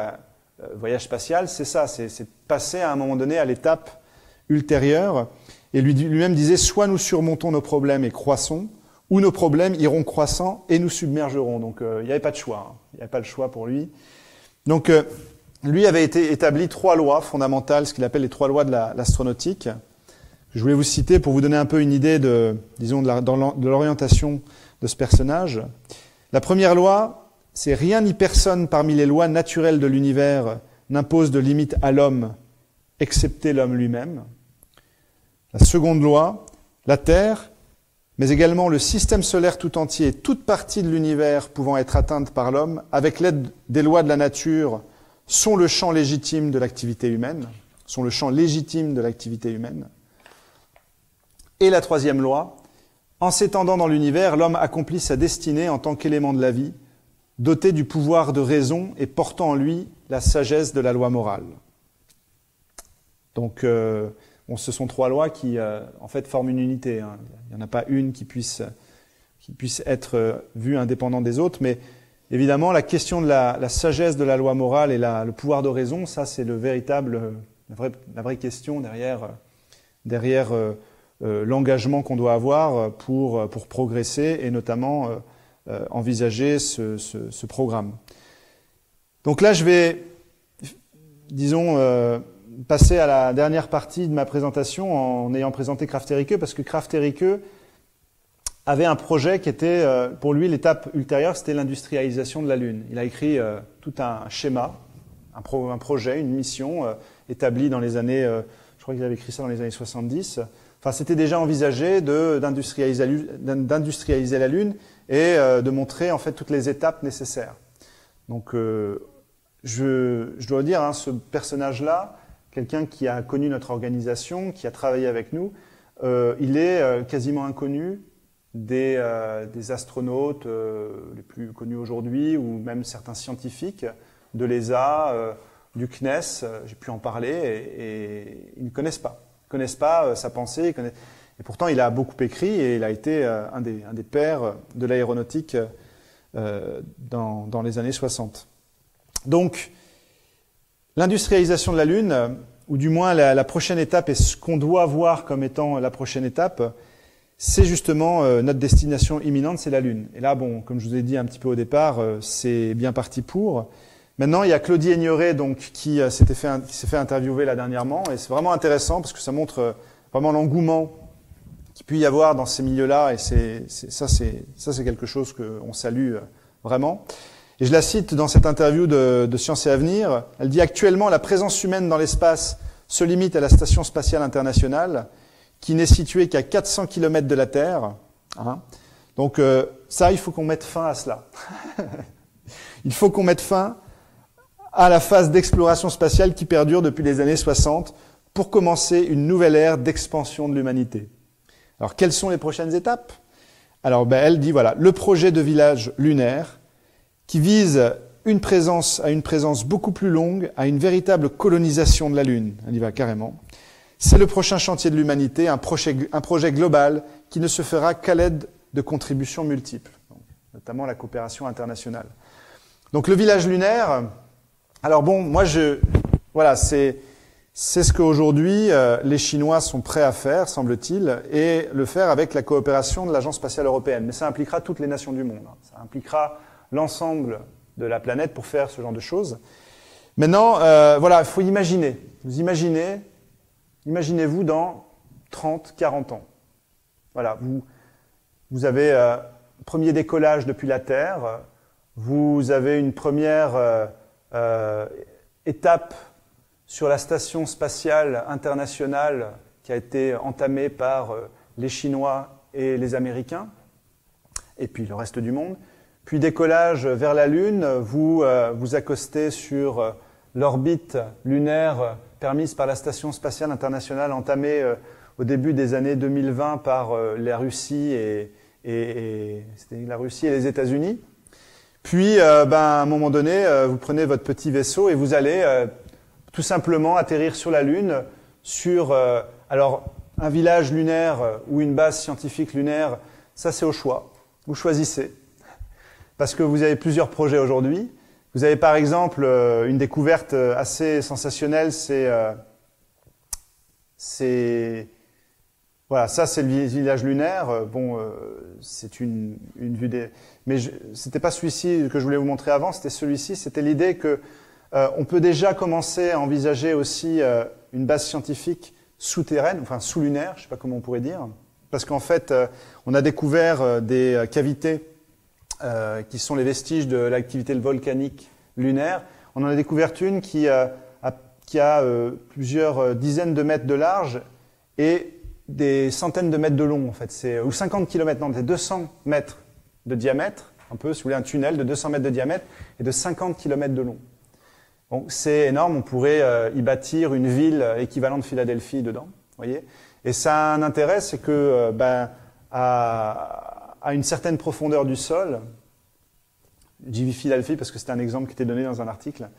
voyage spatial, c'est ça, c'est passer à un moment donné à l'étape ultérieure. Et lui-même disait, soit nous surmontons nos problèmes et croissons, ou nos problèmes iront croissant et nous submergeront. Donc il n'y avait pas de choix, hein. Il n'y avait pas le choix pour lui. Donc lui avait été établi 3 lois fondamentales, ce qu'il appelle les 3 lois de l'astronautique. Je voulais vous citer pour vous donner un peu une idée de, disons, de l'orientation de ce personnage. La première loi, c'est « Rien ni personne parmi les lois naturelles de l'univers n'impose de limite à l'homme, excepté l'homme lui-même ». La seconde loi, « La Terre, mais également le système solaire tout entier, toute partie de l'univers pouvant être atteinte par l'homme, avec l'aide des lois de la nature, sont le champ légitime de l'activité humaine. » Et la troisième loi, en s'étendant dans l'univers, l'homme accomplit sa destinée en tant qu'élément de la vie, doté du pouvoir de raison et portant en lui la sagesse de la loi morale. Donc, Bon, ce sont trois lois qui, en fait, forment une unité. Hein. Il n'y en a pas une qui puisse être vue indépendante des autres, mais évidemment, la question de la sagesse de la loi morale et le pouvoir de raison, ça, c'est la vraie question derrière l'engagement qu'on doit avoir pour progresser et notamment envisager ce programme. Donc là, je vais, disons, passer à la dernière partie de ma présentation en ayant présenté Kraft-Éricke, parce que Kraft-Éricke avait un projet qui était, pour lui, l'étape ultérieure, c'était l'industrialisation de la Lune. Il a écrit tout un schéma, un projet, une mission établie dans les années, je crois qu'il avait écrit ça dans les années 70. Enfin, c'était déjà envisagé d'industrialiser la Lune et de montrer en fait toutes les étapes nécessaires. Donc, je dois dire, hein, ce personnage-là, quelqu'un qui a connu notre organisation, qui a travaillé avec nous, il est quasiment inconnu des astronautes les plus connus aujourd'hui, ou même certains scientifiques de l'ESA, du CNES. J'ai pu en parler, et ils ne connaissent pas sa pensée. Et pourtant, il a beaucoup écrit et il a été un des pères de l'aéronautique dans les années 60. Donc, l'industrialisation de la Lune, ou du moins la prochaine étape, et ce qu'on doit voir comme étant la prochaine étape, c'est justement notre destination imminente, c'est la Lune. Et là, bon, comme je vous ai dit un petit peu au départ, c'est bien parti pour. Maintenant, il y a Claudie Aigneré, donc, qui s'est fait interviewer là dernièrement, et c'est vraiment intéressant parce que ça montre vraiment l'engouement qu'il peut y avoir dans ces milieux-là, et ça c'est quelque chose qu'on salue vraiment. Et je la cite dans cette interview de Sciences et Avenir. Elle dit: actuellement, la présence humaine dans l'espace se limite à la Station spatiale internationale, qui n'est située qu'à 400 km de la Terre. Hein? Donc ça, il faut qu'on mette fin à cela. Il faut qu'on mette fin à la phase d'exploration spatiale qui perdure depuis les années 60 pour commencer une nouvelle ère d'expansion de l'humanité. Alors, quelles sont les prochaines étapes? Alors, elle dit, voilà, le projet de village lunaire qui vise à une présence beaucoup plus longue, à une véritable colonisation de la Lune. Elle y va carrément. C'est le prochain chantier de l'humanité, un projet global qui ne se fera qu'à l'aide de contributions multiples, notamment la coopération internationale. Donc, le village lunaire. Alors bon, moi voilà, c'est ce qu'aujourd'hui les Chinois sont prêts à faire, semble-t-il, et le faire avec la coopération de l'Agence spatiale européenne. Mais ça impliquera toutes les nations du monde, hein. Ça impliquera l'ensemble de la planète pour faire ce genre de choses. Maintenant, voilà, il faut imaginer. Vous imaginez-vous dans 30, 40 ans. Voilà, vous avez premier décollage depuis la Terre, vous avez une première étape sur la Station spatiale internationale qui a été entamée par les Chinois et les Américains, et puis le reste du monde. Puis décollage vers la Lune, vous accostez sur l'orbite lunaire permise par la Station spatiale internationale, entamée au début des années 2020 par la Russie et les États-Unis. Puis, à un moment donné, vous prenez votre petit vaisseau et vous allez tout simplement atterrir sur la Lune, sur alors un village lunaire ou une base scientifique lunaire. Ça, c'est au choix. Vous choisissez, parce que vous avez plusieurs projets aujourd'hui. Vous avez par exemple une découverte assez sensationnelle, voilà, ça c'est le village lunaire. Bon, c'est une vue des... Mais c'était pas celui-ci que je voulais vous montrer avant, c'était celui-ci. C'était l'idée que on peut déjà commencer à envisager aussi une base scientifique souterraine, enfin sous-lunaire, je sais pas comment on pourrait dire, parce qu'en fait, on a découvert des cavités qui sont les vestiges de l'activité volcanique lunaire. On en a découvert une qui a plusieurs dizaines de mètres de large et des centaines de mètres de long, en fait. C'est, ou 50 km, non, c'est 200 mètres de diamètre, un peu, si vous voulez, un tunnel de 200 mètres de diamètre et de 50 km de long. Donc, c'est énorme, on pourrait y bâtir une ville équivalente de Philadelphie dedans, voyez. Et ça a un intérêt, c'est que, à une certaine profondeur du sol, j'ai dit Philadelphie parce que c'était un exemple qui était donné dans un article,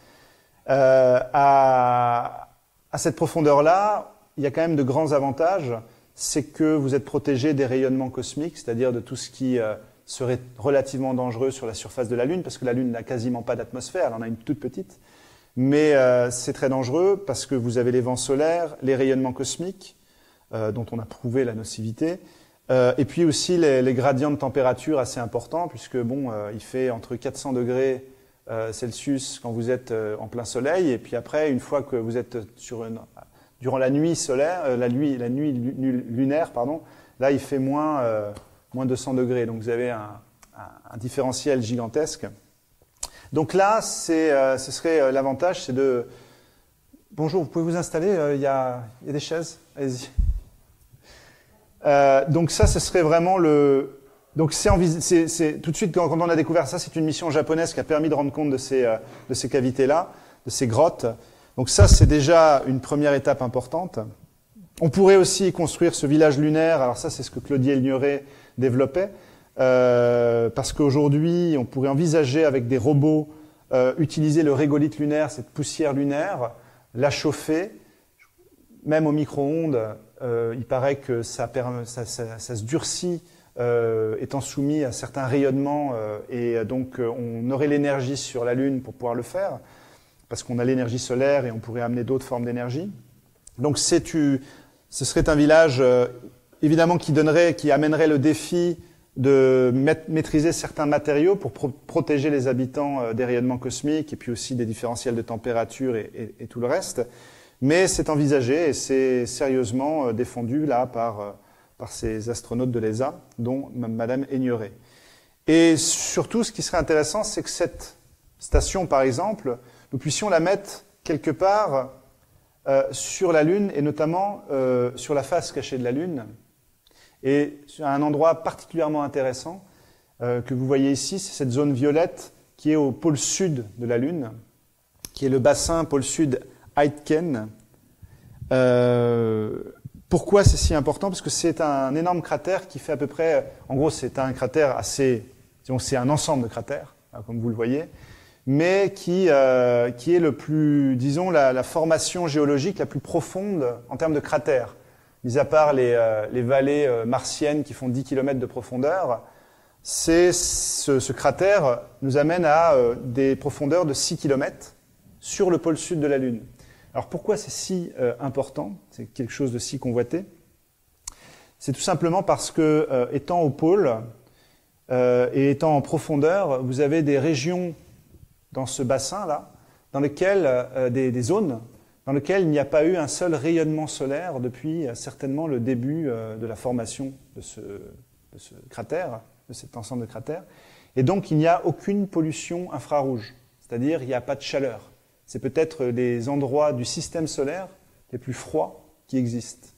à cette profondeur-là, il y a quand même de grands avantages, c'est que vous êtes protégé des rayonnements cosmiques, c'est-à-dire de tout ce qui serait relativement dangereux sur la surface de la Lune, parce que la Lune n'a quasiment pas d'atmosphère, elle en a une toute petite, mais c'est très dangereux parce que vous avez les vents solaires, les rayonnements cosmiques, dont on a prouvé la nocivité, et puis aussi les gradients de température assez importants, puisque bon, il fait entre 400 degrés Celsius quand vous êtes en plein soleil, et puis après, une fois que vous êtes sur une, durant la nuit solaire, la nuit lunaire, pardon, là il fait moins 200 degrés, donc vous avez un différentiel gigantesque. Donc là, ce serait l'avantage, c'est de... Bonjour, vous pouvez vous installer, il y a des chaises, allez-y. Donc ça, ce serait vraiment le... Donc tout de suite, quand on a découvert ça, c'est une mission japonaise qui a permis de rendre compte de ces cavités-là, de ces grottes. Donc ça, c'est déjà une première étape importante. On pourrait aussi construire ce village lunaire, alors ça, c'est ce que Claudier Ligneré développait, parce qu'aujourd'hui, on pourrait envisager avec des robots utiliser le régolithe lunaire, cette poussière lunaire, la chauffer, même au micro-ondes, il paraît que ça se durcit étant soumis à certains rayonnements et donc on aurait l'énergie sur la Lune pour pouvoir le faire, parce qu'on a l'énergie solaire et on pourrait amener d'autres formes d'énergie. Donc ce serait un village évidemment qui amènerait le défi de maîtriser certains matériaux pour protéger les habitants des rayonnements cosmiques et puis aussi des différentiels de température et tout le reste. Mais c'est envisagé et c'est sérieusement défendu là par ces astronautes de l'ESA, dont Madame Ligneré. Et surtout, ce qui serait intéressant, c'est que cette station, par exemple, nous puissions la mettre quelque part sur la Lune et notamment sur la face cachée de la Lune. Et à un endroit particulièrement intéressant que vous voyez ici, c'est cette zone violette qui est au pôle sud de la Lune, qui est le bassin pôle sud Aitken. Pourquoi c'est si important? Parce que c'est un énorme cratère qui fait à peu près... En gros, c'est un cratère assez... C'est un ensemble de cratères, comme vous le voyez, mais qui est le plus... Disons, la formation géologique la plus profonde en termes de cratères. Mis à part les vallées martiennes qui font 10 km de profondeur, ce cratère nous amène à des profondeurs de 6 km sur le pôle sud de la Lune. Alors pourquoi c'est si important? C'est quelque chose de si convoité. C'est tout simplement parce que, étant au pôle et étant en profondeur, vous avez des régions dans ce bassin-là, dans lesquelles des zones dans lesquelles il n'y a pas eu un seul rayonnement solaire depuis certainement le début de la formation de ce cratère, de cet ensemble de cratères. Et donc, il n'y a aucune pollution infrarouge, c'est-à-dire il n'y a pas de chaleur. C'est peut-être les endroits du système solaire les plus froids qui existent.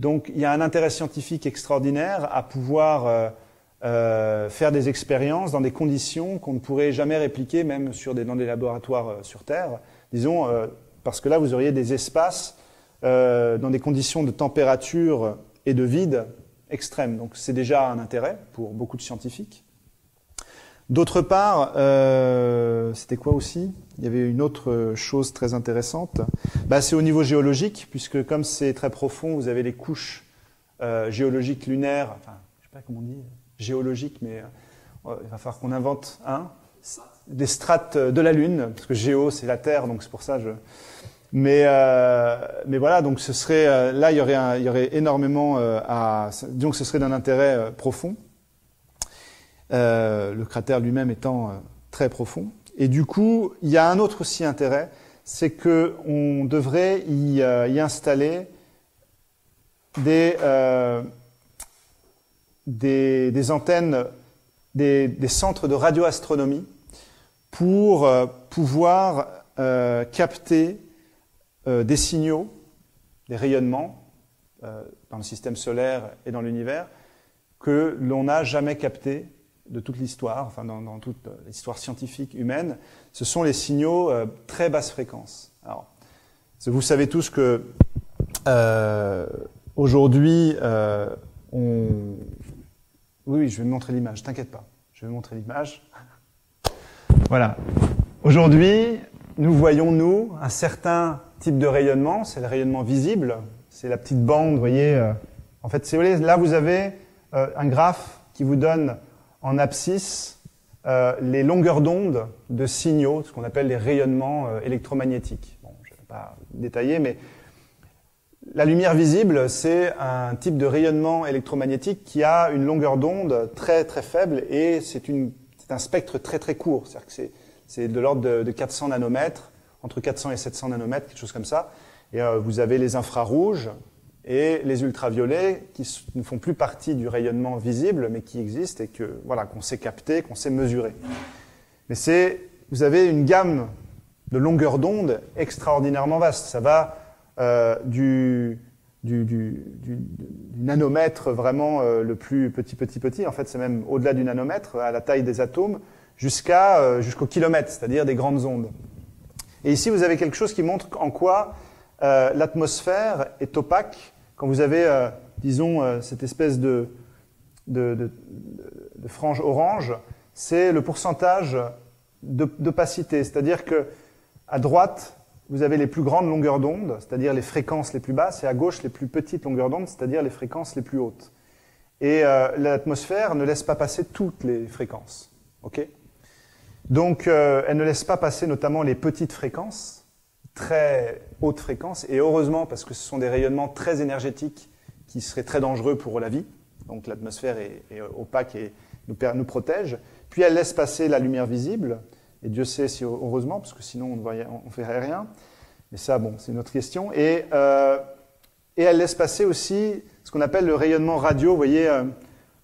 Donc, il y a un intérêt scientifique extraordinaire à pouvoir faire des expériences dans des conditions qu'on ne pourrait jamais répliquer, même dans des laboratoires sur Terre, disons... Parce que là, vous auriez des espaces dans des conditions de température et de vide extrêmes. Donc c'est déjà un intérêt pour beaucoup de scientifiques. D'autre part, c'était quoi aussi? Il y avait une autre chose très intéressante. C'est au niveau géologique, puisque comme c'est très profond, vous avez les couches géologiques lunaires. Enfin, je ne sais pas comment on dit, géologiques, mais il va falloir qu'on invente un. Des strates de la Lune, parce que géo, c'est la Terre, donc c'est pour ça. Mais voilà, donc ce serait là, il y aurait énormément donc ce serait d'un intérêt profond. Le cratère lui-même étant très profond. Et du coup, il y a un autre aussi intérêt, c'est que on devrait y installer des antennes, des centres de radioastronomie, pour pouvoir capter des signaux, des rayonnements dans le système solaire et dans l'univers que l'on n'a jamais captés de toute l'histoire, enfin dans toute l'histoire scientifique humaine. Ce sont les signaux très basse fréquence. Alors, vous savez tous que aujourd'hui, Oui, je vais montrer l'image, t'inquiète pas, je vais montrer l'image. Voilà. Aujourd'hui, nous voyons, nous, un certain type de rayonnement, c'est le rayonnement visible, c'est la petite bande, vous voyez. En fait, si vous voulez, là, vous avez un graphe qui vous donne en abscisse les longueurs d'onde de signaux, ce qu'on appelle les rayonnements électromagnétiques. Bon, je ne vais pas détailler, mais la lumière visible, c'est un type de rayonnement électromagnétique qui a une longueur d'onde très très faible et c'est un spectre très très court, c'est-à-dire que c'est de l'ordre de 400 nanomètres, entre 400 et 700 nanomètres, quelque chose comme ça. Et vous avez les infrarouges et les ultraviolets qui ne font plus partie du rayonnement visible, mais qui existent et que voilà, qu'on sait capter, qu'on sait mesurer. Mais c'est, vous avez une gamme de longueur d'onde extraordinairement vaste. Ça va du nanomètre vraiment le plus petit, en fait c'est même au-delà du nanomètre, à la taille des atomes, jusqu'au kilomètre, c'est-à-dire des grandes ondes. Et ici vous avez quelque chose qui montre en quoi l'atmosphère est opaque quand vous avez, disons, cette espèce de frange orange, c'est le pourcentage d'opacité, c'est-à-dire que à droite, vous avez les plus grandes longueurs d'onde, c'est-à-dire les fréquences les plus basses, et à gauche, les plus petites longueurs d'onde, c'est-à-dire les fréquences les plus hautes. Et l'atmosphère ne laisse pas passer toutes les fréquences. Okay, donc, elle ne laisse pas passer notamment les petites fréquences, très hautes fréquences, et heureusement, parce que ce sont des rayonnements très énergétiques qui seraient très dangereux pour la vie. Donc, l'atmosphère est opaque et nous protège. Puis, elle laisse passer la lumière visible, et Dieu sait si heureusement, parce que sinon on ne verrait rien. Mais ça, bon, c'est une autre question. Et elle laisse passer aussi ce qu'on appelle le rayonnement radio. Vous voyez,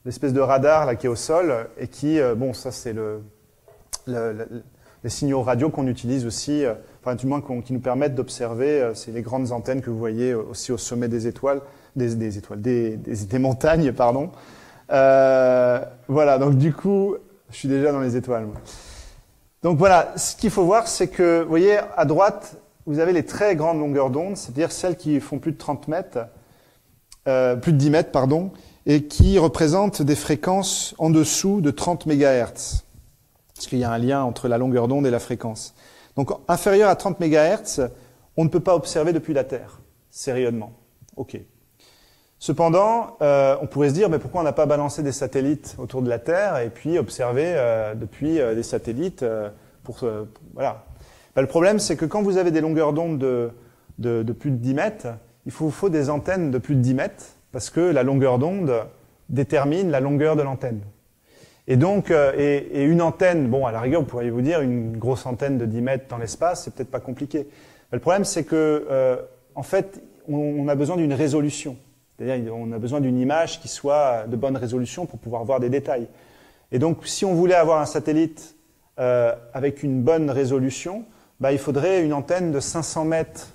l'espèce de radar là, qui est au sol et qui, bon, ça c'est les signaux radio qu'on utilise aussi, enfin du moins qui nous permettent d'observer. C'est les grandes antennes que vous voyez aussi au sommet des étoiles, des montagnes, pardon. Voilà, donc du coup, je suis déjà dans les étoiles, moi. Donc voilà, ce qu'il faut voir, c'est que, vous voyez, à droite, vous avez les très grandes longueurs d'onde, c'est-à-dire celles qui font plus de 10 mètres, pardon, et qui représentent des fréquences en dessous de 30 MHz. Parce qu'il y a un lien entre la longueur d'onde et la fréquence. Donc, inférieur à 30 MHz, on ne peut pas observer depuis la Terre ces rayonnements. OK. Cependant, on pourrait se dire, mais pourquoi on n'a pas balancé des satellites autour de la Terre et puis observé depuis des satellites voilà. Ben, le problème, c'est que quand vous avez des longueurs d'onde de plus de 10 mètres, il vous faut des antennes de plus de 10 mètres parce que la longueur d'onde détermine la longueur de l'antenne. Et donc, et une antenne, bon, à la rigueur, vous pourriez vous dire, une grosse antenne de 10 mètres dans l'espace, c'est peut-être pas compliqué. Ben, le problème, c'est que, en fait, on a besoin d'une résolution. C'est-à-dire on a besoin d'une image qui soit de bonne résolution pour pouvoir voir des détails. Et donc, si on voulait avoir un satellite avec une bonne résolution, bah, il faudrait une antenne de 500 mètres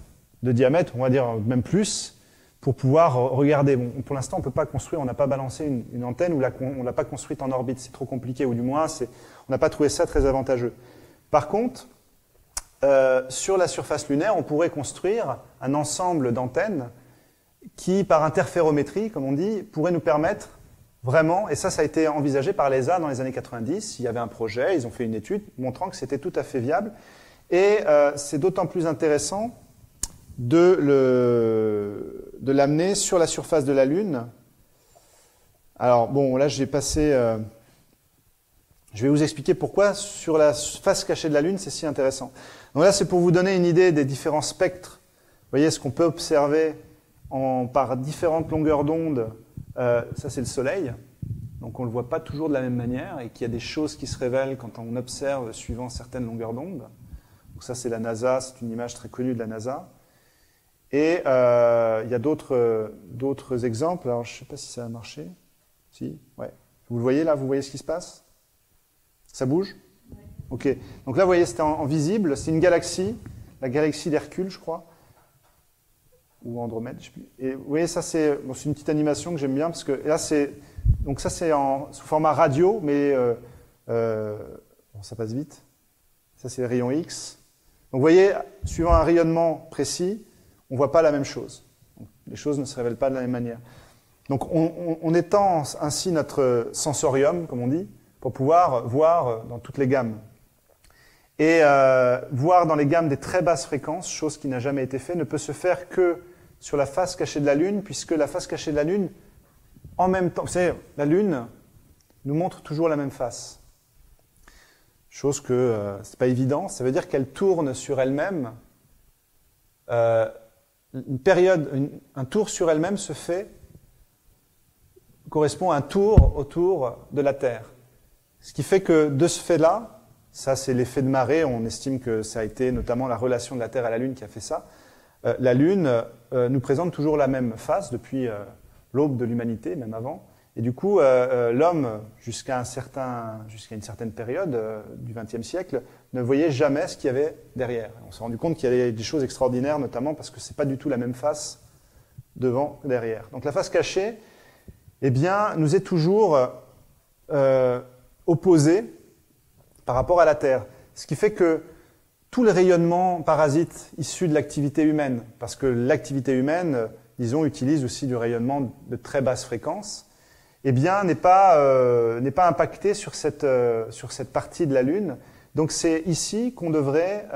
de diamètre, on va dire même plus, pour pouvoir regarder. Bon, pour l'instant, on peut pas construire, on n'a pas balancé une antenne ou on l'a pas construite en orbite, c'est trop compliqué, ou du moins, on n'a pas trouvé ça très avantageux. Par contre, sur la surface lunaire, on pourrait construire un ensemble d'antennes qui, par interférométrie, comme on dit, pourrait nous permettre vraiment, et ça a été envisagé par l'ESA dans les années 90, il y avait un projet, ils ont fait une étude montrant que c'était tout à fait viable, et c'est d'autant plus intéressant de l'amener sur la surface de la Lune. Alors bon, là j'ai passé... je vais vous expliquer pourquoi sur la face cachée de la Lune c'est si intéressant. Donc là c'est pour vous donner une idée des différents spectres, vous voyez ce qu'on peut observer par différentes longueurs d'onde, ça c'est le Soleil, donc on ne le voit pas toujours de la même manière et qu'il y a des choses qui se révèlent quand on observe suivant certaines longueurs d'onde. Donc ça c'est la NASA, c'est une image très connue de la NASA. Et il y a d'autres exemples, alors je ne sais pas si ça a marché. Si, ouais. Vous le voyez là, vous voyez ce qui se passe? Ça bouge? Ok, donc là vous voyez c'était en visible, c'est une galaxie, la galaxie d'Hercule je crois. Ou Andromède, je sais plus. Et vous voyez, ça c'est une petite animation que j'aime bien parce que là c'est donc ça c'est sous format radio, mais bon, ça passe vite. Ça c'est le rayon X. Donc vous voyez, suivant un rayonnement précis, on voit pas la même chose. Donc, les choses ne se révèlent pas de la même manière. Donc on étend ainsi notre sensorium, comme on dit, pour pouvoir voir dans toutes les gammes. Et voir dans les gammes des très basses fréquences, chose qui n'a jamais été faite, ne peut se faire que sur la face cachée de la Lune, puisque la face cachée de la Lune, en même temps, vous savez, la Lune nous montre toujours la même face. Chose que c'est pas évident, ça veut dire qu'elle tourne sur elle-même. Un tour sur elle-même se fait, correspond à un tour autour de la Terre. Ce qui fait que de ce fait-là, ça c'est l'effet de marée, on estime que ça a été notamment la relation de la Terre à la Lune qui a fait ça. La Lune nous présente toujours la même face depuis l'aube de l'humanité, même avant. Et du coup, l'homme, jusqu'à une certaine période du XXe siècle, ne voyait jamais ce qu'il y avait derrière. On s'est rendu compte qu'il y avait des choses extraordinaires, notamment parce que c'est pas du tout la même face devant que derrière. Donc la face cachée, eh bien, nous est toujours opposée par rapport à la Terre. Ce qui fait que tout le rayonnement parasite issu de l'activité humaine, parce que l'activité humaine, disons, utilise aussi du rayonnement de très basse fréquence, eh bien, n'est pas impacté sur cette partie de la Lune. Donc c'est ici qu'on devrait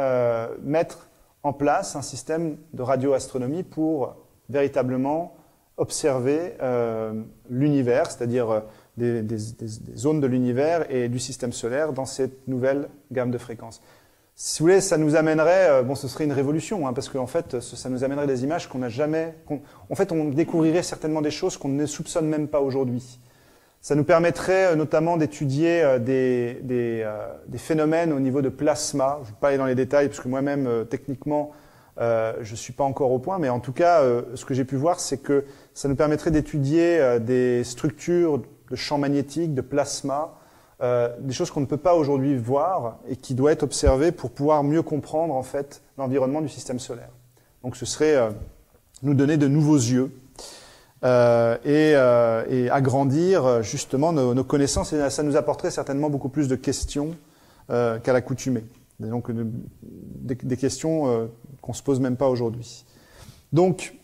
mettre en place un système de radioastronomie pour véritablement observer l'univers, c'est-à-dire des zones de l'univers et du système solaire dans cette nouvelle gamme de fréquences. Si vous voulez, ça nous amènerait, bon, ce serait une révolution, hein, parce qu'en fait, ça nous amènerait des images qu'on n'a jamais... En fait, on découvrirait certainement des choses qu'on ne soupçonne même pas aujourd'hui. Ça nous permettrait notamment d'étudier des phénomènes au niveau de plasma. Je ne vais pas aller dans les détails, parce que moi-même, techniquement, je ne suis pas encore au point, mais en tout cas, ce que j'ai pu voir, c'est que ça nous permettrait d'étudier des structures de champs magnétiques, de plasma, des choses qu'on ne peut pas aujourd'hui voir et qui doivent être observées pour pouvoir mieux comprendre en fait l'environnement du système solaire. Donc ce serait nous donner de nouveaux yeux et agrandir justement nos connaissances, et ça nous apporterait certainement beaucoup plus de questions qu'à l'accoutumée. Donc des questions qu'on se pose même pas aujourd'hui. Donc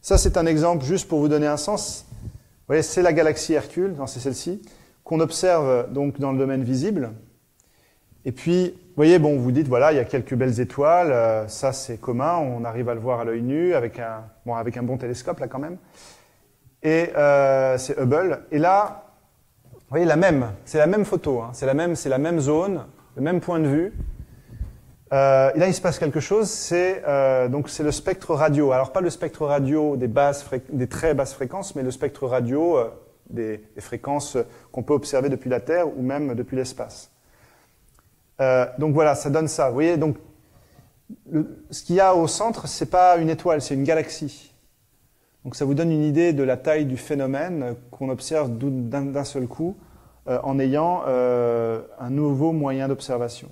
ça c'est un exemple juste pour vous donner un sens. Vous voyez, c'est la galaxie Hercule, c'est celle-ci, qu'on observe donc dans le domaine visible. Et puis, vous voyez, bon, vous dites, voilà, il y a quelques belles étoiles, ça c'est commun, on arrive à le voir à l'œil nu, avec un bon télescope là quand même. Et c'est Hubble. Et là, vous voyez, c'est la même photo, hein, c'est la même zone, le même point de vue. Et là, il se passe quelque chose, c'est le spectre radio. Alors pas le spectre radio des très basses fréquences, mais le spectre radio des fréquences qu'on peut observer depuis la Terre ou même depuis l'espace. Donc voilà, ça donne ça. Vous voyez, donc ce qu'il y a au centre, c'est pas une étoile, c'est une galaxie. Donc ça vous donne une idée de la taille du phénomène qu'on observe d'un seul coup en ayant un nouveau moyen d'observation.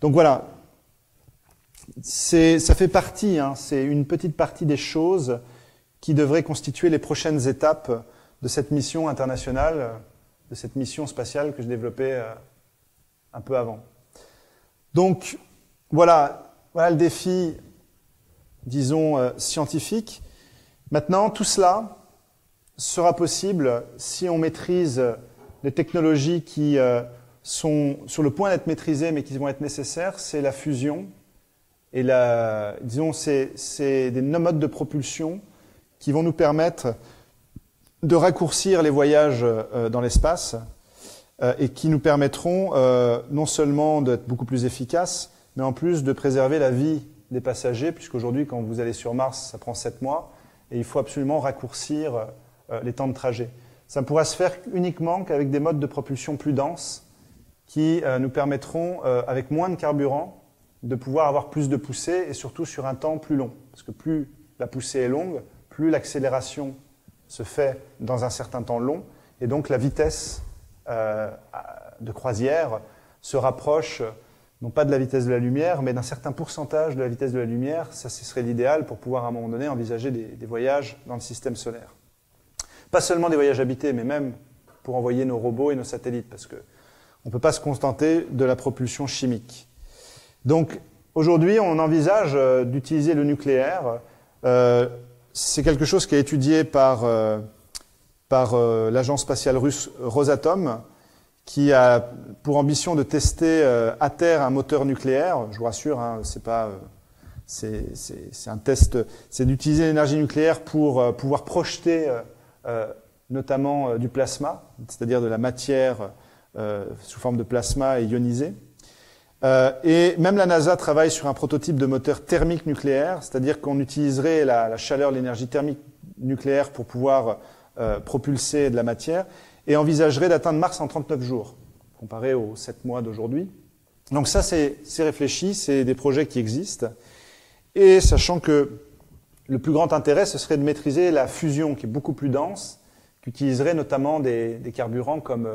Donc voilà, ça fait partie, hein, c'est une petite partie des choses qui devraient constituer les prochaines étapes de cette mission internationale, de cette mission spatiale que je développais un peu avant. Donc voilà le défi, disons, scientifique. Maintenant, tout cela sera possible si on maîtrise les technologies qui sont sur le point d'être maîtrisées mais qui vont être nécessaires. C'est la fusion et disons, c'est des modes de propulsion qui vont nous permettre de raccourcir les voyages dans l'espace et qui nous permettront non seulement d'être beaucoup plus efficaces, mais en plus de préserver la vie des passagers, puisqu'aujourd'hui, quand vous allez sur Mars, ça prend 7 mois, et il faut absolument raccourcir les temps de trajet. Ça ne pourra se faire uniquement qu'avec des modes de propulsion plus denses qui nous permettront, avec moins de carburant, de pouvoir avoir plus de poussée et surtout sur un temps plus long. Parce que plus la poussée est longue, plus l'accélération se fait dans un certain temps long, et donc la vitesse de croisière se rapproche, non pas de la vitesse de la lumière, mais d'un certain pourcentage de la vitesse de la lumière. Ça, ce serait l'idéal pour pouvoir, à un moment donné, envisager des voyages dans le système solaire. Pas seulement des voyages habités, mais même pour envoyer nos robots et nos satellites, parce que on ne peut pas se contenter de la propulsion chimique. Donc, aujourd'hui, on envisage d'utiliser le nucléaire. C'est quelque chose qui est étudié par l'agence spatiale russe Rosatom, qui a pour ambition de tester à terre un moteur nucléaire. Je vous rassure, hein, c'est pas, c'est un test, c'est d'utiliser l'énergie nucléaire pour pouvoir projeter notamment du plasma, c'est-à-dire de la matière sous forme de plasma ionisé. Et même la NASA travaille sur un prototype de moteur thermique nucléaire, c'est-à-dire qu'on utiliserait la chaleur, l'énergie thermique nucléaire pour pouvoir propulser de la matière, et envisagerait d'atteindre Mars en 39 jours, comparé aux 7 mois d'aujourd'hui. Donc ça, c'est réfléchi, c'est des projets qui existent. Et sachant que le plus grand intérêt, ce serait de maîtriser la fusion, qui est beaucoup plus dense, qui utiliserait notamment des carburants comme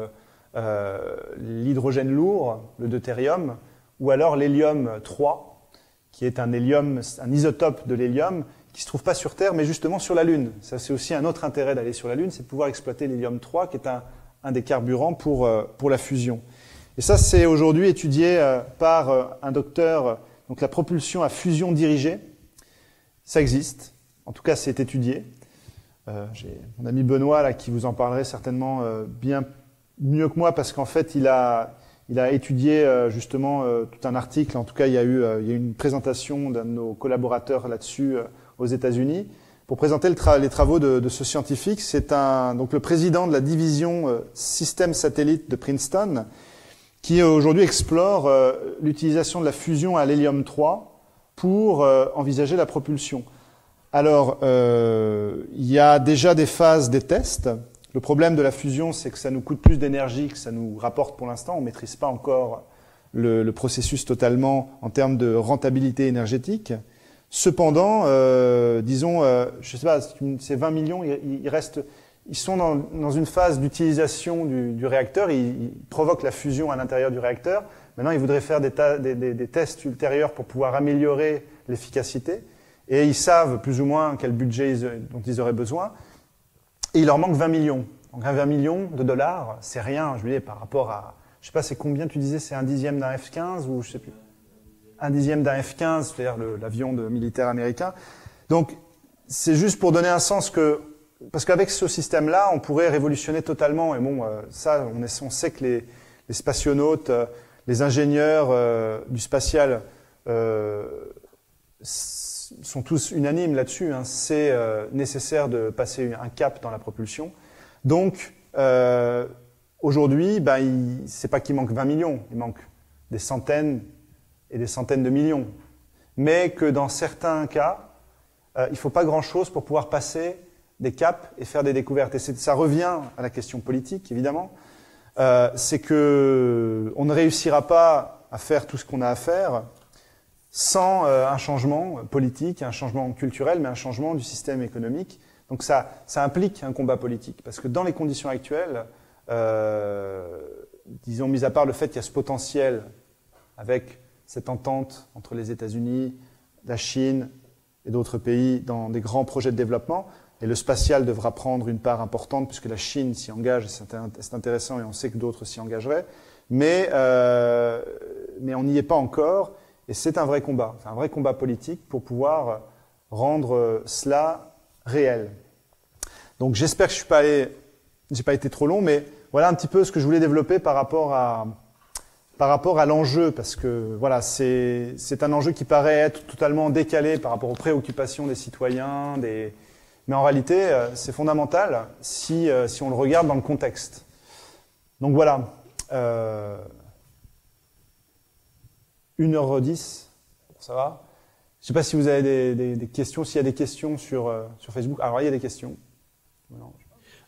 l'hydrogène lourd, le deutérium, ou alors l'hélium 3, qui est un isotope de l'hélium, qui se trouve pas sur Terre, mais justement sur la Lune. Ça, c'est aussi un autre intérêt d'aller sur la Lune, c'est de pouvoir exploiter l'hélium 3, qui est un des carburants pour la fusion. Et ça, c'est aujourd'hui étudié par un docteur, donc la propulsion à fusion dirigée. Ça existe, en tout cas, c'est étudié. J'ai mon ami Benoît, là, qui vous en parlerait certainement bien mieux que moi, parce qu'en fait, il a étudié justement tout un article. En tout cas, il y a eu une présentation d'un de nos collaborateurs là-dessus aux États-Unis pour présenter les travaux de ce scientifique. C'est donc le président de la division système satellite de Princeton, qui aujourd'hui explore l'utilisation de la fusion à l'hélium 3 pour envisager la propulsion. Alors, il y a déjà des phases, des tests. Le problème de la fusion, c'est que ça nous coûte plus d'énergie que ça nous rapporte pour l'instant. On ne maîtrise pas encore le processus totalement en termes de rentabilité énergétique. Cependant, disons, je ne sais pas, c'est 20 millions, ils sont dans une phase d'utilisation du réacteur, ils provoquent la fusion à l'intérieur du réacteur. Maintenant, ils voudraient faire des tests ultérieurs pour pouvoir améliorer l'efficacité. Et ils savent plus ou moins quel budget dont ils auraient besoin. Et il leur manque 20 millions. Donc, $20 millions, c'est rien, je veux dire, par rapport à... Je sais pas, c'est combien tu disais, c'est un dixième d'un F-15 ou je sais plus. Un dixième d'un F-15, c'est-à-dire l'avion militaire américain. Donc, c'est juste pour donner un sens que... Parce qu'avec ce système-là, on pourrait révolutionner totalement. Et bon, ça, on sait que les spationautes, les ingénieurs du spatial... sont tous unanimes là-dessus, hein. C'est nécessaire de passer un cap dans la propulsion. Donc, aujourd'hui, c'est pas qu'il manque 20 millions, il manque des centaines et des centaines de millions. Mais que dans certains cas, il faut pas grand-chose pour pouvoir passer des caps et faire des découvertes. Et ça revient à la question politique, évidemment. C'est que on ne réussira pas à faire tout ce qu'on a à faire sans un changement politique, un changement culturel, mais un changement du système économique. Donc ça implique un combat politique, parce que dans les conditions actuelles, disons, mis à part le fait qu'il y a ce potentiel avec cette entente entre les États-Unis, la Chine et d'autres pays dans des grands projets de développement, et le spatial devra prendre une part importante, puisque la Chine s'y engage, c'est intéressant, et on sait que d'autres s'y engageraient, mais on n'y est pas encore. Et c'est un vrai combat, politique pour pouvoir rendre cela réel. Donc j'espère que j'ai pas été trop long, mais voilà un petit peu ce que je voulais développer par rapport à l'enjeu, parce que voilà, c'est un enjeu qui paraît être totalement décalé par rapport aux préoccupations des citoyens, mais en réalité c'est fondamental si on le regarde dans le contexte. Donc voilà. 1h10, ça va. Je ne sais pas si vous avez des questions, s'il y a des questions sur Facebook. Alors, il y a des questions. Non.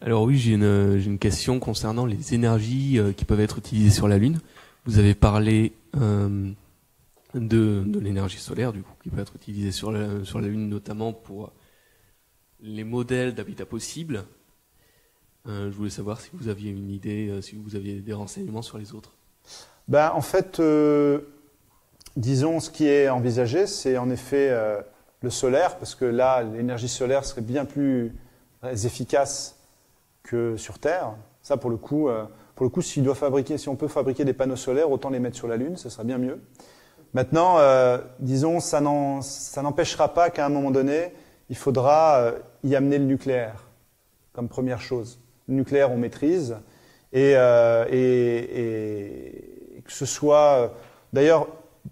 Alors oui, j'ai une question concernant les énergies qui peuvent être utilisées sur la Lune. Vous avez parlé de l'énergie solaire, du coup, qui peut être utilisée sur la Lune, notamment pour les modèles d'habitat possibles. Je voulais savoir si vous aviez une idée, si vous aviez des renseignements sur les autres. Ben, en fait... disons, ce qui est envisagé, c'est en effet le solaire, parce que là, l'énergie solaire serait bien plus efficace que sur Terre. Ça, pour le coup, si on peut fabriquer des panneaux solaires, autant les mettre sur la Lune, ce serait bien mieux. Maintenant, disons, ça n'empêchera pas qu'à un moment donné, il faudra y amener le nucléaire, comme première chose. Le nucléaire, on maîtrise. et que ce soit d'ailleurs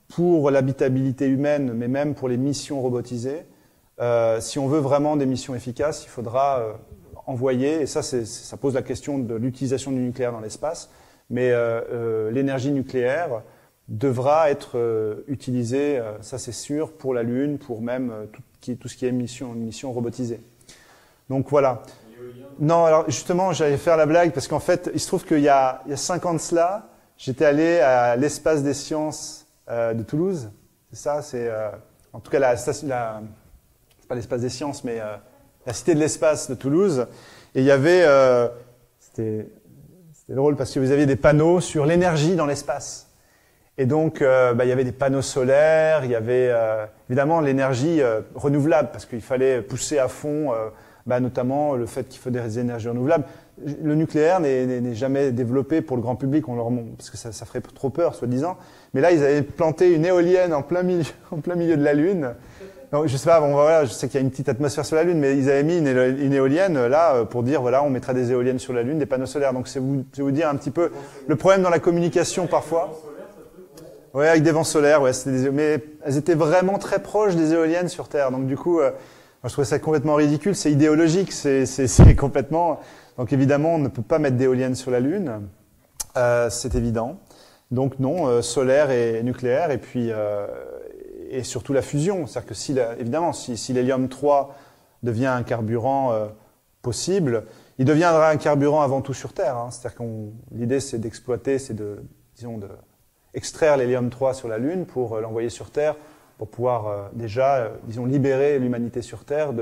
pour l'habitabilité humaine, mais même pour les missions robotisées. Si on veut vraiment des missions efficaces, il faudra envoyer, et ça, ça pose la question de l'utilisation du nucléaire dans l'espace, mais l'énergie nucléaire devra être utilisée, ça c'est sûr, pour la Lune, pour même tout ce qui est mission robotisée. Donc voilà. Non, alors justement, j'allais faire la blague, parce qu'en fait, il se trouve qu'il y a 5 ans de cela, j'étais allé à l'espace des sciences de Toulouse, c'est ça, c'est en tout cas c'est pas l'espace des sciences, mais la cité de l'espace de Toulouse, et il y avait, c'était drôle parce que vous aviez des panneaux sur l'énergie dans l'espace. Et donc, il y avait des panneaux solaires, il y avait évidemment l'énergie renouvelable, parce qu'il fallait pousser à fond, notamment le fait qu'il faut des énergies renouvelables. Le nucléaire n'est jamais développé pour le grand public, parce que ça ferait trop peur, soi-disant. Mais là, ils avaient planté une éolienne en plein milieu de la Lune. Donc, je sais pas, je sais qu'il y a une petite atmosphère sur la Lune, mais ils avaient mis une éolienne là pour dire voilà, on mettra des éoliennes sur la Lune, des panneaux solaires. Donc, c'est vous dire un petit peu le problème dans la communication parfois. Ouais, avec des vents solaires, ouais, mais elles étaient vraiment très proches des éoliennes sur Terre. Donc du coup, moi, je trouvais ça complètement ridicule, c'est idéologique, c'est complètement. Donc évidemment, on ne peut pas mettre d'éoliennes sur la Lune, c'est évident. Donc non, solaire et nucléaire, et puis et surtout la fusion, c'est-à-dire que si l'hélium 3 devient un carburant possible, il deviendra un carburant avant tout sur Terre. Hein. C'est-à-dire que l'idée, c'est d'exploiter, extraire l'hélium 3 sur la Lune pour l'envoyer sur Terre, pour pouvoir libérer l'humanité sur Terre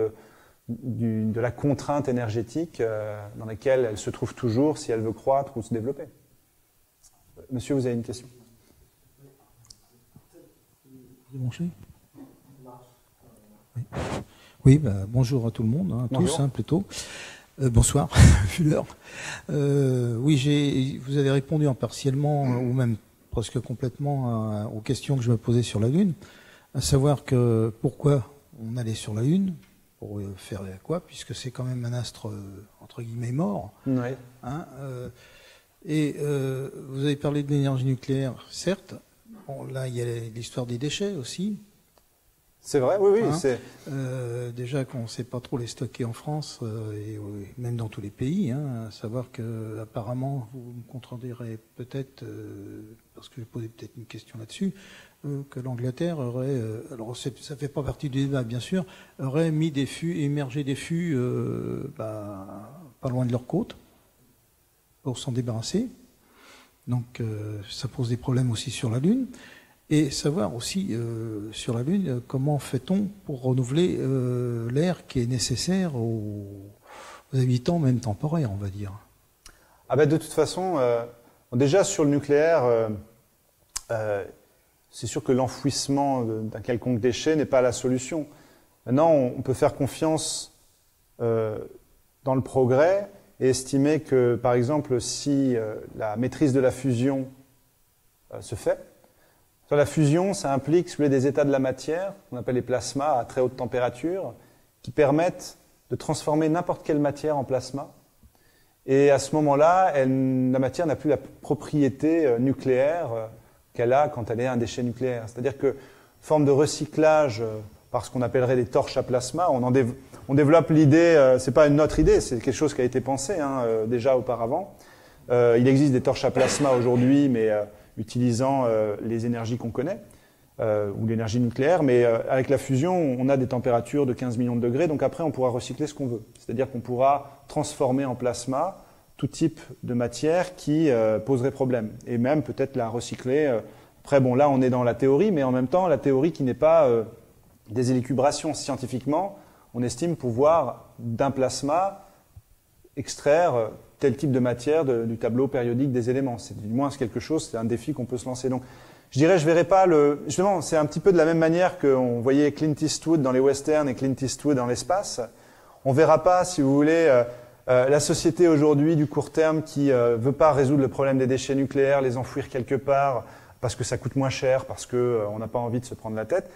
de la contrainte énergétique dans laquelle elle se trouve toujours si elle veut croître ou se développer. Monsieur, vous avez une question? Oui, bonjour à tout le monde, à tous plutôt. Bonsoir, vu l'heure. Oui, vous avez répondu partiellement ou même presque complètement aux questions que je me posais sur la Lune, à savoir que pourquoi on allait sur la Lune, pour faire quoi, puisque c'est quand même un astre entre guillemets mort. Oui. Hein, vous avez parlé de l'énergie nucléaire, certes. Bon, là, il y a l'histoire des déchets aussi. C'est vrai, oui. Hein, déjà qu'on ne sait pas trop les stocker en France et même dans tous les pays, hein, à savoir que apparemment vous me contredirez peut-être parce que j'ai posé peut-être une question là-dessus, que l'Angleterre aurait, alors ça ne fait pas partie du débat bien sûr, aurait mis des fûts, émergé des fûts pas loin de leur côte pour s'en débarrasser. Donc ça pose des problèmes aussi sur la Lune. Et savoir aussi, sur la Lune, comment fait-on pour renouveler l'air qui est nécessaire aux habitants, même temporaires, on va dire. Ah ben, de toute façon, déjà sur le nucléaire, c'est sûr que l'enfouissement d'un quelconque déchet n'est pas la solution. Maintenant, on peut faire confiance dans le progrès et estimer que, par exemple, si la maîtrise de la fusion se fait, la fusion, ça implique des états de la matière, qu'on appelle les plasmas à très haute température, qui permettent de transformer n'importe quelle matière en plasma. Et à ce moment-là, la matière n'a plus la propriété nucléaire qu'elle a quand elle est un déchet nucléaire. C'est-à-dire que, forme de recyclage par ce qu'on appellerait des torches à plasma, on développe l'idée, c'est pas notre idée, c'est quelque chose qui a été pensé déjà auparavant. Il existe des torches à plasma aujourd'hui, mais utilisant les énergies qu'on connaît, ou l'énergie nucléaire, mais avec la fusion, on a des températures de 15 millions de degrés, donc après on pourra recycler ce qu'on veut. C'est-à-dire qu'on pourra transformer en plasma tout type de matière qui poserait problème, et même peut-être la recycler. Après, bon, là on est dans la théorie, mais en même temps, la théorie qui n'est pas des élucubrations. Scientifiquement, on estime pouvoir, d'un plasma, extraire tel type de matière du tableau périodique des éléments. C'est du moins quelque chose, c'est un défi qu'on peut se lancer. Donc, je dirais, je verrais pas le. Justement, c'est un petit peu de la même manière qu'on voyait Clint Eastwood dans les westerns et Clint Eastwood dans l'espace. On verra pas, si vous voulez, la société aujourd'hui du court terme qui veut pas résoudre le problème des déchets nucléaires, les enfouir quelque part parce que ça coûte moins cher, parce que on n'a pas envie de se prendre la tête.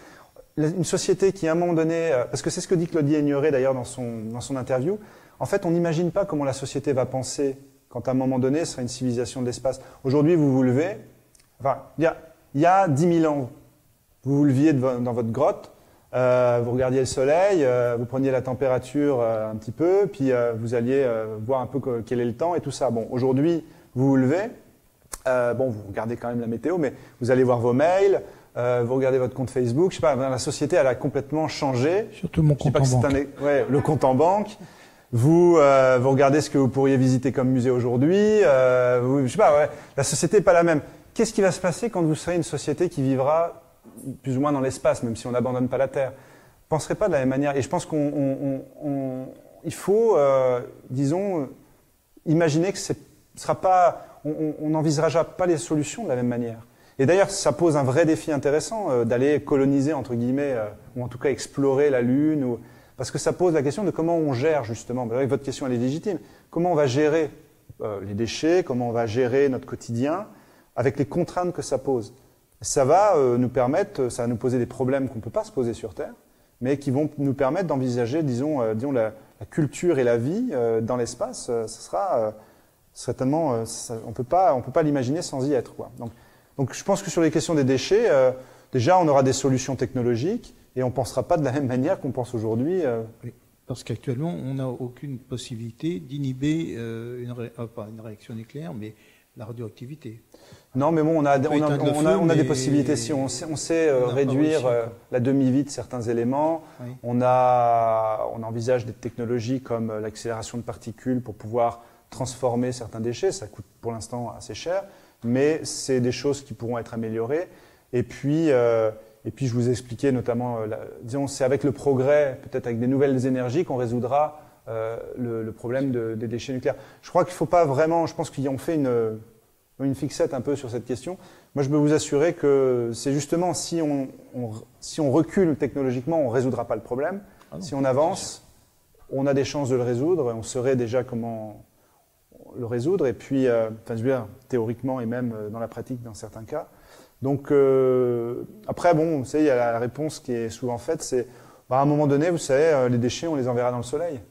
Une société qui, à un moment donné, parce que c'est ce que dit Claudie Aigneret d'ailleurs dans son interview. En fait, on n'imagine pas comment la société va penser quand à un moment donné, ce sera une civilisation de l'espace. Aujourd'hui, vous vous levez, enfin, il y a 10 000 ans, vous vous leviez dans votre grotte, vous regardiez le soleil, vous preniez la température un petit peu, puis vous alliez voir un peu quel est le temps et tout ça. Bon, aujourd'hui, vous vous levez, bon, vous regardez quand même la météo, mais vous allez voir vos mails, vous regardez votre compte Facebook, je sais pas, la société, elle a complètement changé. Surtout mon compte en banque. Ouais, le compte en banque. Vous regardez ce que vous pourriez visiter comme musée aujourd'hui. Je sais pas, ouais, la société n'est pas la même. Qu'est-ce qui va se passer quand vous serez une société qui vivra plus ou moins dans l'espace, même si on n'abandonne pas la Terre? Penserez pas de la même manière. Et je pense qu'il faut, disons, imaginer que ce sera pas, on n'envisagera pas les solutions de la même manière. Et d'ailleurs, ça pose un vrai défi intéressant d'aller coloniser, entre guillemets, ou en tout cas explorer la Lune, ou... parce que ça pose la question de comment on gère, justement. Votre question, elle est légitime. Comment on va gérer les déchets, comment on va gérer notre quotidien, avec les contraintes que ça pose. Ça va nous permettre, ça va nous poser des problèmes qu'on ne peut pas se poser sur Terre, mais qui vont nous permettre d'envisager, disons la culture et la vie dans l'espace. Ça sera certainement, on peut pas l'imaginer sans y être, quoi. Donc je pense que sur les questions des déchets, déjà on aura des solutions technologiques et on ne pensera pas de la même manière qu'on pense aujourd'hui. Parce qu'actuellement, on n'a aucune possibilité d'inhiber pas une réaction nucléaire, mais la radioactivité. Non, mais bon, on a des possibilités. Si on sait réduire la demi-vie de certains éléments. Oui. On envisage des technologies comme l'accélération de particules pour pouvoir transformer certains déchets. Ça coûte pour l'instant assez cher, mais c'est des choses qui pourront être améliorées. Et puis je vous expliquais notamment, disons, c'est avec le progrès, peut-être avec des nouvelles énergies, qu'on résoudra le problème des déchets nucléaires. Je crois qu'il ne faut pas vraiment, je pense qu'ils ont fait une fixette un peu sur cette question. Moi, je peux vous assurer que c'est justement si on recule technologiquement, on ne résoudra pas le problème. Ah non, si on avance, on a des chances de le résoudre et on saurait déjà comment le résoudre. Et puis, enfin, je veux dire, théoriquement et même dans la pratique, dans certains cas. Donc après, bon, vous savez, il y a la réponse qui est souvent faite, c'est bah, à un moment donné, vous savez, les déchets, on les enverra dans le soleil.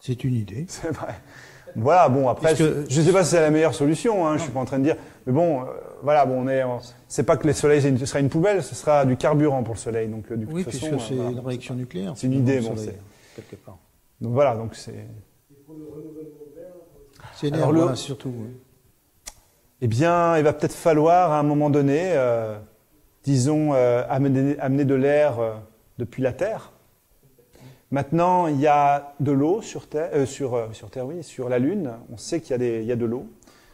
C'est une idée. C'est vrai. Voilà, bon, après, je ne sais pas si c'est la meilleure solution, hein, je ne suis pas en train de dire, mais bon, voilà, bon, c'est pas que le soleil, ce sera une poubelle, ce sera du carburant pour le soleil. Donc, du coup, oui, puisque c'est voilà, une réaction nucléaire. C'est une idée, bon, c'est quelque part. Donc voilà, donc c'est... C'est l'énergie, surtout, oui. Eh bien, il va peut-être falloir, à un moment donné, disons, amener de l'air depuis la Terre. Maintenant, il y a de l'eau sur Terre, sur la Lune. On sait qu'il y a de l'eau.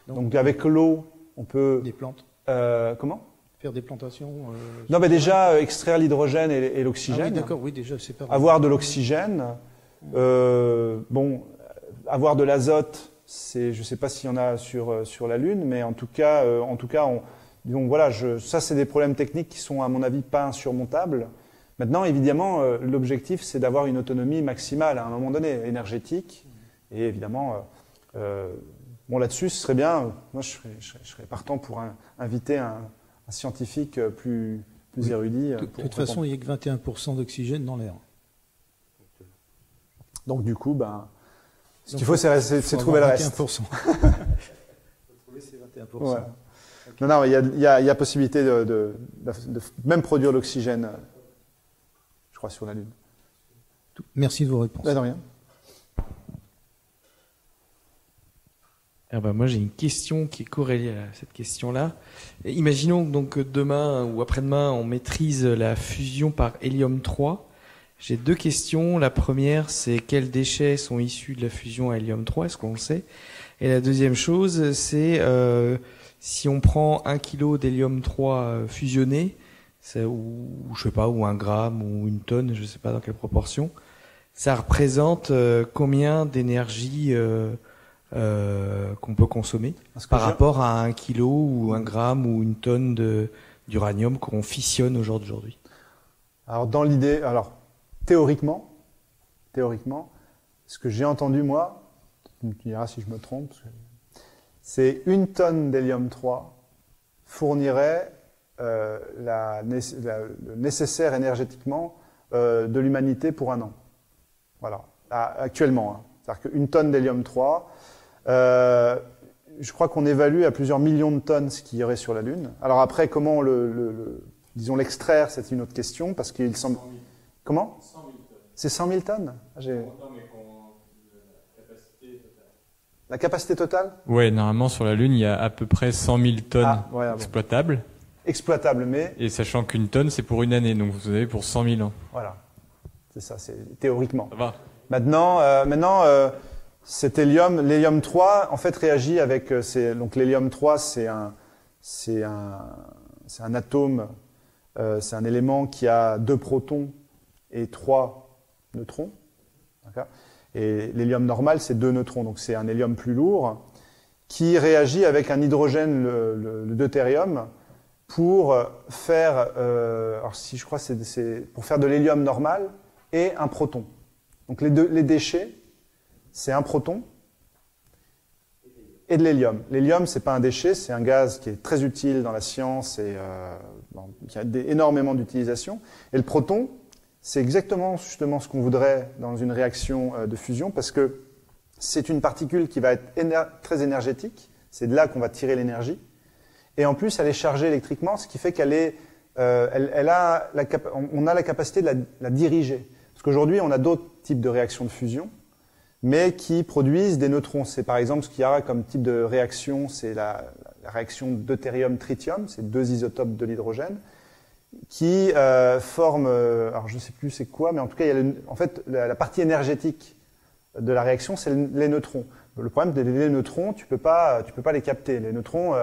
Donc avec l'eau, on peut... Des plantes. Comment ? Faire des plantations. Non, mais déjà, extraire l'hydrogène et l'oxygène. Ah oui, d'accord, oui, déjà, c'est pas vrai. Avoir de l'oxygène. Bon, avoir de l'azote. Je ne sais pas s'il y en a sur la Lune, mais en tout cas, donc voilà, ça c'est des problèmes techniques qui sont à mon avis pas insurmontables. Maintenant, évidemment, l'objectif c'est d'avoir une autonomie maximale à un moment donné, énergétique, et évidemment, bon là-dessus, ce serait bien. Moi, je serais partant pour inviter un scientifique plus oui, érudit. De toute façon, il n'y a que 21% d'oxygène dans l'air. Donc du coup, ben. Ce qu'il faut, c'est trouver le reste. 21%. Trouver ces 21%. Ouais. Okay. Non, il y a possibilité de même produire l'oxygène, je crois, sur la Lune. Merci de vos réponses. Bah, de rien. Ah bah, moi, j'ai une question qui est corrélée à cette question-là. Imaginons donc que demain ou après-demain, on maîtrise la fusion par hélium-3. J'ai deux questions. La première, c'est quels déchets sont issus de la fusion à hélium-3, est-ce qu'on le sait? Et la deuxième chose, c'est si on prend 1 kg d'hélium-3 fusionné, ou je sais pas, ou 1 gramme, ou 1 tonne, je sais pas dans quelle proportion, ça représente combien d'énergie qu'on peut consommer par rapport à 1 kg ou 1 gramme ou 1 tonne d'uranium qu'on fissionne au jour d'aujourd'hui? Alors dans l'idée, alors Théoriquement, ce que j'ai entendu, moi, tu me diras si je me trompe, c'est 1 tonne d'hélium-3 fournirait le nécessaire énergétiquement de l'humanité pour 1 an. Voilà, actuellement. Hein. C'est-à-dire qu'une tonne d'hélium-3, Je crois qu'on évalue à plusieurs millions de tonnes ce qu'il y aurait sur la Lune. Alors après, comment disons l'extraire, c'est une autre question, parce qu'il semble... 100 000. Comment ? 100 000 tonnes. C'est 100 000 tonnes ? Non, mais la capacité totale. La capacité totale ? Oui, normalement, sur la Lune, il y a à peu près 100 000 tonnes exploitables. Exploitable, mais... Et sachant qu'une tonne, c'est pour une année, donc vous avez pour 100 000 ans. Voilà, c'est ça, c'est théoriquement. Ça va. Maintenant, cet hélium, l'hélium 3, en fait, réagit avec... Donc l'hélium 3, c'est un atome, c'est un élément qui a 2 protons et 3 neutrons. Et l'hélium normal, c'est 2 neutrons, donc c'est un hélium plus lourd, qui réagit avec un hydrogène, le deutérium, pour faire, pour faire de l'hélium normal et un proton. Donc les déchets, c'est un proton et de l'hélium. L'hélium, c'est pas un déchet, c'est un gaz qui est très utile dans la science et qui a énormément d'utilisation. Et le proton, c'est exactement justement ce qu'on voudrait dans une réaction de fusion, parce que c'est une particule qui va être très énergétique. C'est de là qu'on va tirer l'énergie. Et en plus, elle est chargée électriquement, ce qui fait qu'elle est, on a la capacité de la diriger. Parce qu'aujourd'hui, on a d'autres types de réactions de fusion, mais qui produisent des neutrons. C'est par exemple ce qu'il y a comme type de réaction, c'est la réaction deutérium-tritium, c'est 2 isotopes de l'hydrogène, qui forment, alors je ne sais plus c'est quoi, mais en tout cas, il y a la partie énergétique de la réaction, c'est les neutrons. Le problème des neutrons, tu peux pas les capter. Les neutrons,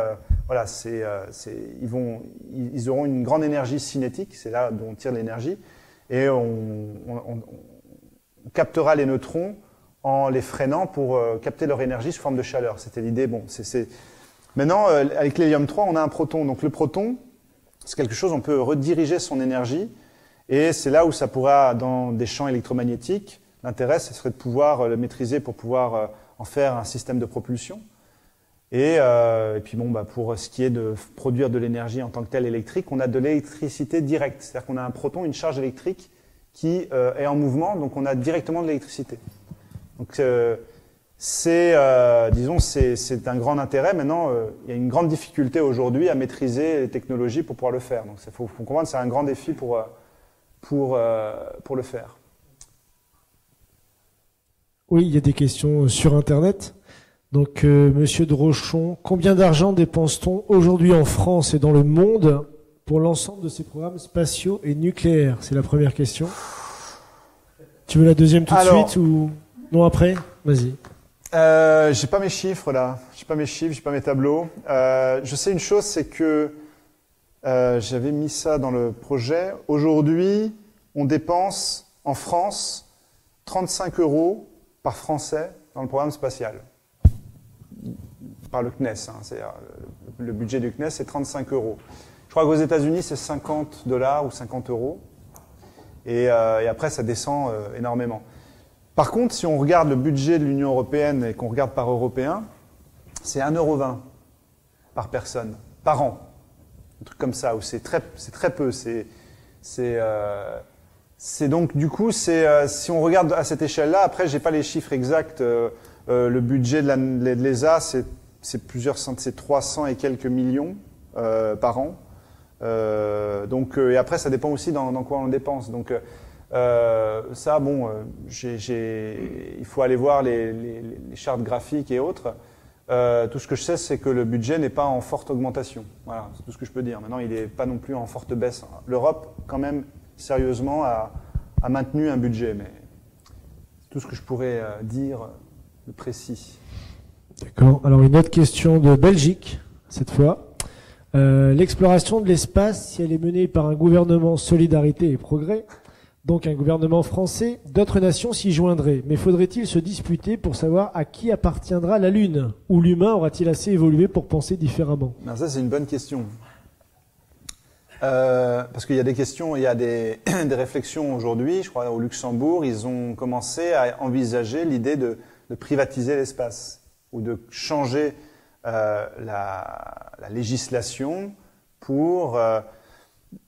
voilà, ils auront une grande énergie cinétique, c'est là dont on tire l'énergie, et on captera les neutrons en les freinant pour capter leur énergie sous forme de chaleur. C'était l'idée. Bon, maintenant avec l'hélium 3, on a un proton. Donc le proton, c'est quelque chose, on peut rediriger son énergie, et c'est là où ça pourra, dans des champs électromagnétiques, l'intérêt, ce serait de pouvoir le maîtriser pour pouvoir en faire un système de propulsion. Et puis bon, pour ce qui est de produire de l'énergie en tant que telle électrique, on a de l'électricité directe. C'est-à-dire qu'on a un proton, une charge électrique qui est en mouvement, donc on a directement de l'électricité. Donc disons, c'est un grand intérêt. Maintenant, il y a une grande difficulté aujourd'hui à maîtriser les technologies pour pouvoir le faire. Donc il faut comprendre que c'est un grand défi pour le faire. Oui, il y a des questions sur Internet. Donc, Monsieur de Rochon, combien d'argent dépense-t-on aujourd'hui en France et dans le monde pour l'ensemble de ces programmes spatiaux et nucléaires? C'est la première question. Tu veux la deuxième tout de suite ou non après? Vas-y. J'ai pas mes chiffres là. J'ai pas mes chiffres, j'ai pas mes tableaux. Je sais une chose, c'est que j'avais mis ça dans le projet. Aujourd'hui, on dépense en France 35 € par Français dans le programme spatial, par le CNES. C'est-à-dire le budget du CNES, c'est 35 €. Je crois qu'aux États-Unis, c'est 50 $ ou 50 €. Et après, ça descend énormément. Par contre, si on regarde le budget de l'Union européenne et qu'on regarde par européen, c'est 1,20 € par personne, par an. Un truc comme ça, où c'est très peu. C'est donc, du coup, si on regarde à cette échelle-là, après, j'ai pas les chiffres exacts. Le budget de l'ESA, c'est 300 et quelques millions par an. Et après, ça dépend aussi dans quoi on dépense. Donc, ça, bon, il faut aller voir les chartes graphiques et autres. Tout ce que je sais, c'est que le budget n'est pas en forte augmentation. Voilà, c'est tout ce que je peux dire. Maintenant, il n'est pas non plus en forte baisse. L'Europe, quand même, sérieusement, a maintenu un budget, mais c'est tout ce que je pourrais dire de précis. D'accord. Alors, une autre question de Belgique, cette fois. L'exploration de l'espace, si elle est menée par un gouvernement Solidarité et Progrès, donc un gouvernement français, d'autres nations s'y joindraient. Mais faudrait-il se disputer pour savoir à qui appartiendra la Lune? Ou l'humain aura-t-il assez évolué pour penser différemment? Alors ça, c'est une bonne question. Parce qu'il y a des questions, il y a des réflexions aujourd'hui. Je crois au Luxembourg, ils ont commencé à envisager l'idée de privatiser l'espace ou de changer la législation pour,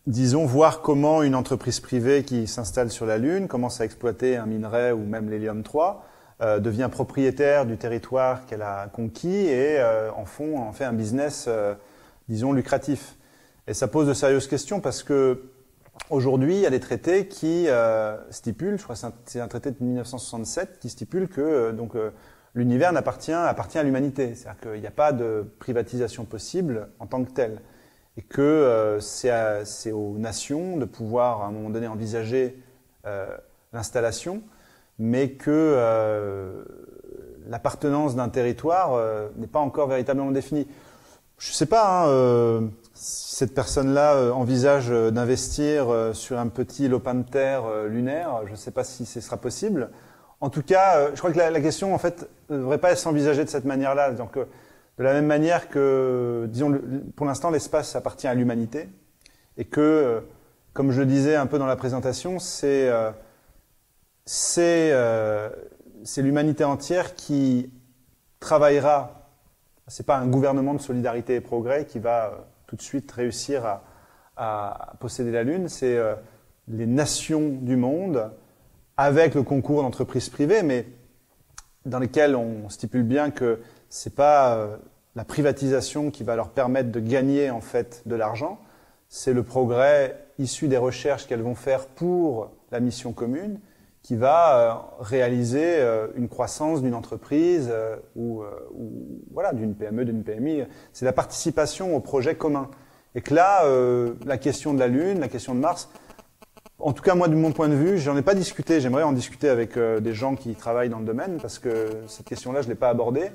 disons, voir comment une entreprise privée qui s'installe sur la Lune commence à exploiter un minerai ou même l'hélium 3 devient propriétaire du territoire qu'elle a conquis et en fait un business, disons, lucratif. Et ça pose de sérieuses questions parce que aujourd'hui, il y a des traités qui stipulent, je crois que c'est un traité de 1967 qui stipule que l'univers appartient à l'humanité. C'est-à-dire qu'il n'y a pas de privatisation possible en tant que telle. Et que c'est aux nations de pouvoir, à un moment donné, envisager l'installation, mais que l'appartenance d'un territoire n'est pas encore véritablement définie. Je ne sais pas, hein, cette personne-là envisage d'investir sur un petit lopin de terre lunaire. Je ne sais pas si ce sera possible. En tout cas, je crois que la question, en fait, ne devrait pas s'envisager de cette manière-là. Donc, de la même manière que, disons, pour l'instant, l'espace appartient à l'humanité et que, comme je le disais un peu dans la présentation, c'est l'humanité entière qui travaillera. C'est pas un gouvernement de solidarité et progrès qui va tout de suite réussir à posséder la Lune. C'est les nations du monde, avec le concours d'entreprises privées, mais dans lesquelles on stipule bien que c'est pas la privatisation qui va leur permettre de gagner en fait de l'argent, c'est le progrès issu des recherches qu'elles vont faire pour la mission commune qui va réaliser une croissance d'une entreprise ou voilà, d'une PME, d'une PMI. C'est la participation au projet commun. Et que là, la question de la Lune, la question de Mars, en tout cas moi de mon point de vue, j'en ai pas discuté, j'aimerais en discuter avec des gens qui travaillent dans le domaine parce que cette question-là, je l'ai pas abordée.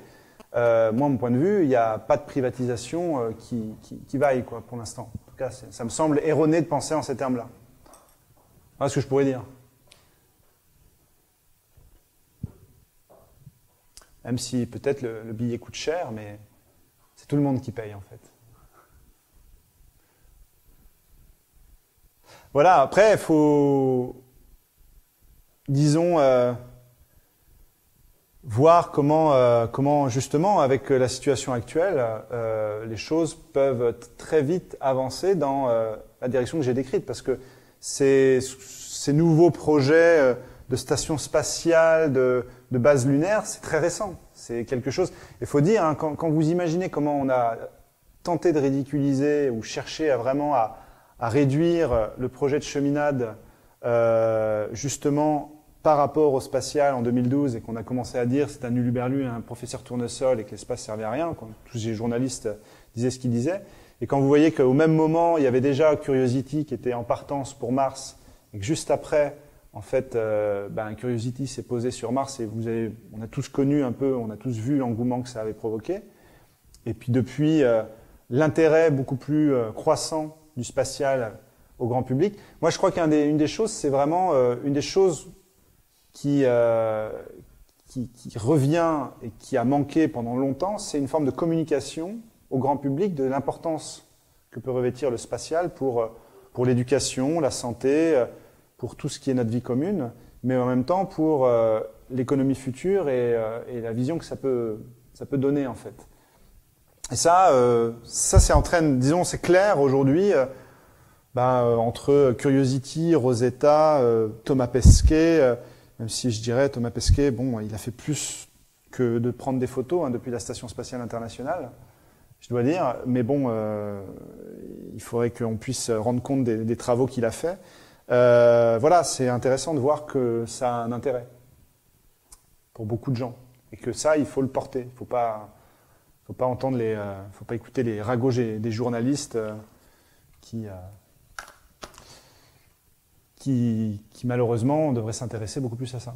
Moi, de mon point de vue, il n'y a pas de privatisation qui vaille quoi, pour l'instant. En tout cas, ça me semble erroné de penser en ces termes-là. Voilà ce que je pourrais dire. Même si peut-être le billet coûte cher, mais c'est tout le monde qui paye en fait. Voilà, après, il faut, disons, voir comment justement, avec la situation actuelle, les choses peuvent très vite avancer dans la direction que j'ai décrite. Parce que ces nouveaux projets de stations spatiales, de bases lunaires, c'est très récent. C'est quelque chose... Il faut dire, hein, quand vous imaginez comment on a tenté de ridiculiser ou cherché à vraiment à réduire le projet de Cheminade justement par rapport au spatial en 2012 et qu'on a commencé à dire c'est un huluberlu, un professeur tournesol et que l'espace servait à rien, quand tous les journalistes disaient ce qu'ils disaient. Et quand vous voyez qu'au même moment, il y avait déjà Curiosity qui était en partance pour Mars et que juste après, en fait, Curiosity s'est posé sur Mars et on a tous connu un peu, on a tous vu l'engouement que ça avait provoqué. Et puis depuis, l'intérêt beaucoup plus croissant du spatial au grand public. Moi, je crois qu'une des choses, c'est vraiment une des choses qui revient et qui a manqué pendant longtemps, c'est une forme de communication au grand public de l'importance que peut revêtir le spatial pour l'éducation, la santé, pour tout ce qui est notre vie commune, mais en même temps pour l'économie future et la vision que ça peut donner, en fait. Et ça c'est en train, disons, c'est clair aujourd'hui, entre Curiosity, Rosetta, Thomas Pesquet, même si je dirais Thomas Pesquet, bon, il a fait plus que de prendre des photos hein, depuis la Station Spatiale Internationale, je dois dire, mais bon, il faudrait qu'on puisse rendre compte des travaux qu'il a fait. Voilà, c'est intéressant de voir que ça a un intérêt pour beaucoup de gens et que ça, il faut le porter, il ne faut pas... faut pas écouter les ragots des journalistes qui malheureusement devraient s'intéresser beaucoup plus à ça.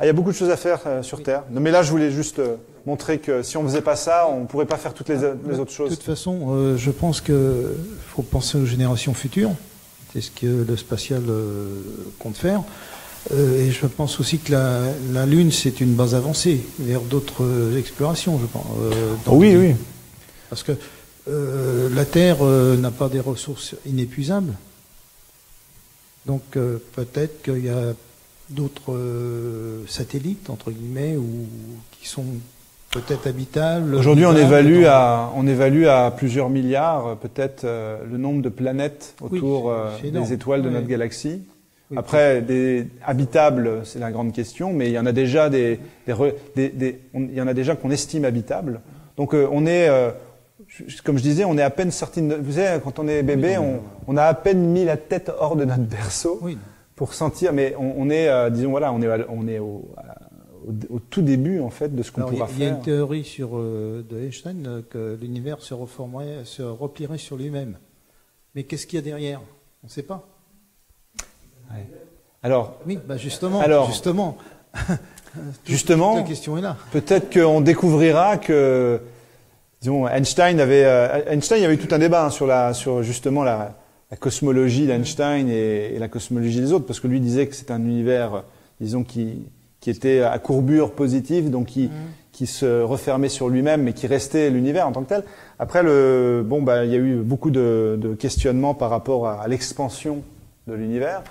Ah, il y a beaucoup de choses à faire sur Terre. Non, mais là, je voulais juste montrer que si on ne faisait pas ça, on ne pourrait pas faire toutes les autres choses. De toute façon, je pense qu'il faut penser aux générations futures. C'est ce que le spatial compte faire. Et je pense aussi que la Lune, c'est une base avancée vers d'autres explorations, je pense. Oui. Parce que la Terre n'a pas des ressources inépuisables. Donc peut-être qu'il y a d'autres satellites, entre guillemets, qui sont peut-être habitables. Aujourd'hui, on évalue à plusieurs milliards, peut-être, le nombre de planètes autour des étoiles de notre galaxie. Après, des habitables, c'est la grande question, mais il y en a déjà qu'on estime habitables. Donc on est, comme je disais, on est à peine sorti de notre... Vous savez, quand on est bébé, on a à peine mis la tête hors de notre berceau pour sentir, mais on est, disons voilà, on est au tout début en fait de ce qu'on pourra faire. Il y a une théorie de Einstein que l'univers se replierait sur lui-même. Mais qu'est-ce qu'il y a derrière? On ne sait pas. Ouais. Alors, oui, bah justement, toute la question est là. Peut-être qu'on découvrira que, disons, Einstein avait tout un débat hein, sur justement la cosmologie d'Einstein et la cosmologie des autres, parce que lui disait que c'est un univers, disons, qui était à courbure positive, donc qui se refermait sur lui-même, mais qui restait l'univers en tant que tel. Après, il y a eu beaucoup de questionnements par rapport à l'expansion de l'univers.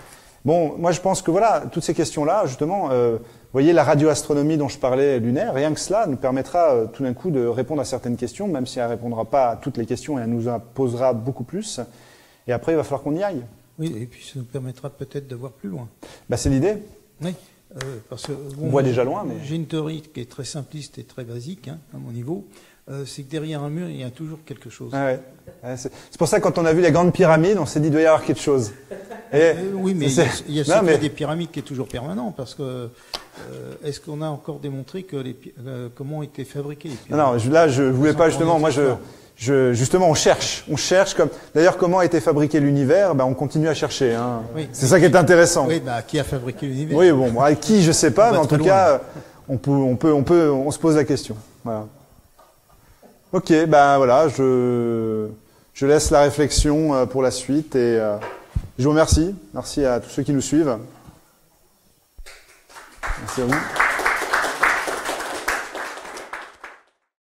Bon, moi je pense que voilà, toutes ces questions-là, justement, voyez la radioastronomie dont je parlais lunaire, rien que cela nous permettra tout d'un coup de répondre à certaines questions, même si elle ne répondra pas à toutes les questions et elle nous en posera beaucoup plus. Et après, il va falloir qu'on y aille. Oui, et puis ça nous permettra peut-être de voir plus loin. Bah, c'est l'idée. Oui, parce que on voit déjà loin. Mais... J'ai une théorie qui est très simpliste et très basique, hein, à mon niveau. C'est que derrière un mur, il y a toujours quelque chose. Ah ouais. C'est pour ça que quand on a vu les grandes pyramides, on s'est dit qu'il doit y avoir quelque chose. Et oui, mais il y a ce fait des pyramides qui est toujours permanent, parce que est-ce qu'on a encore démontré que comment étaient fabriquées les pyramides? Non, là, je voulais pas justement. Moi, justement, on cherche comme. D'ailleurs, comment a été fabriqué l'univers? Ben, on continue à chercher. Hein. Oui. C'est ça qui est intéressant. Oui, ben, qui a fabriqué l'univers? Oui, bon, à qui, je sais pas, mais en tout cas, on se pose la question. Voilà. Ok, ben voilà, je laisse la réflexion pour la suite et je vous remercie. Merci à tous ceux qui nous suivent. Merci à vous.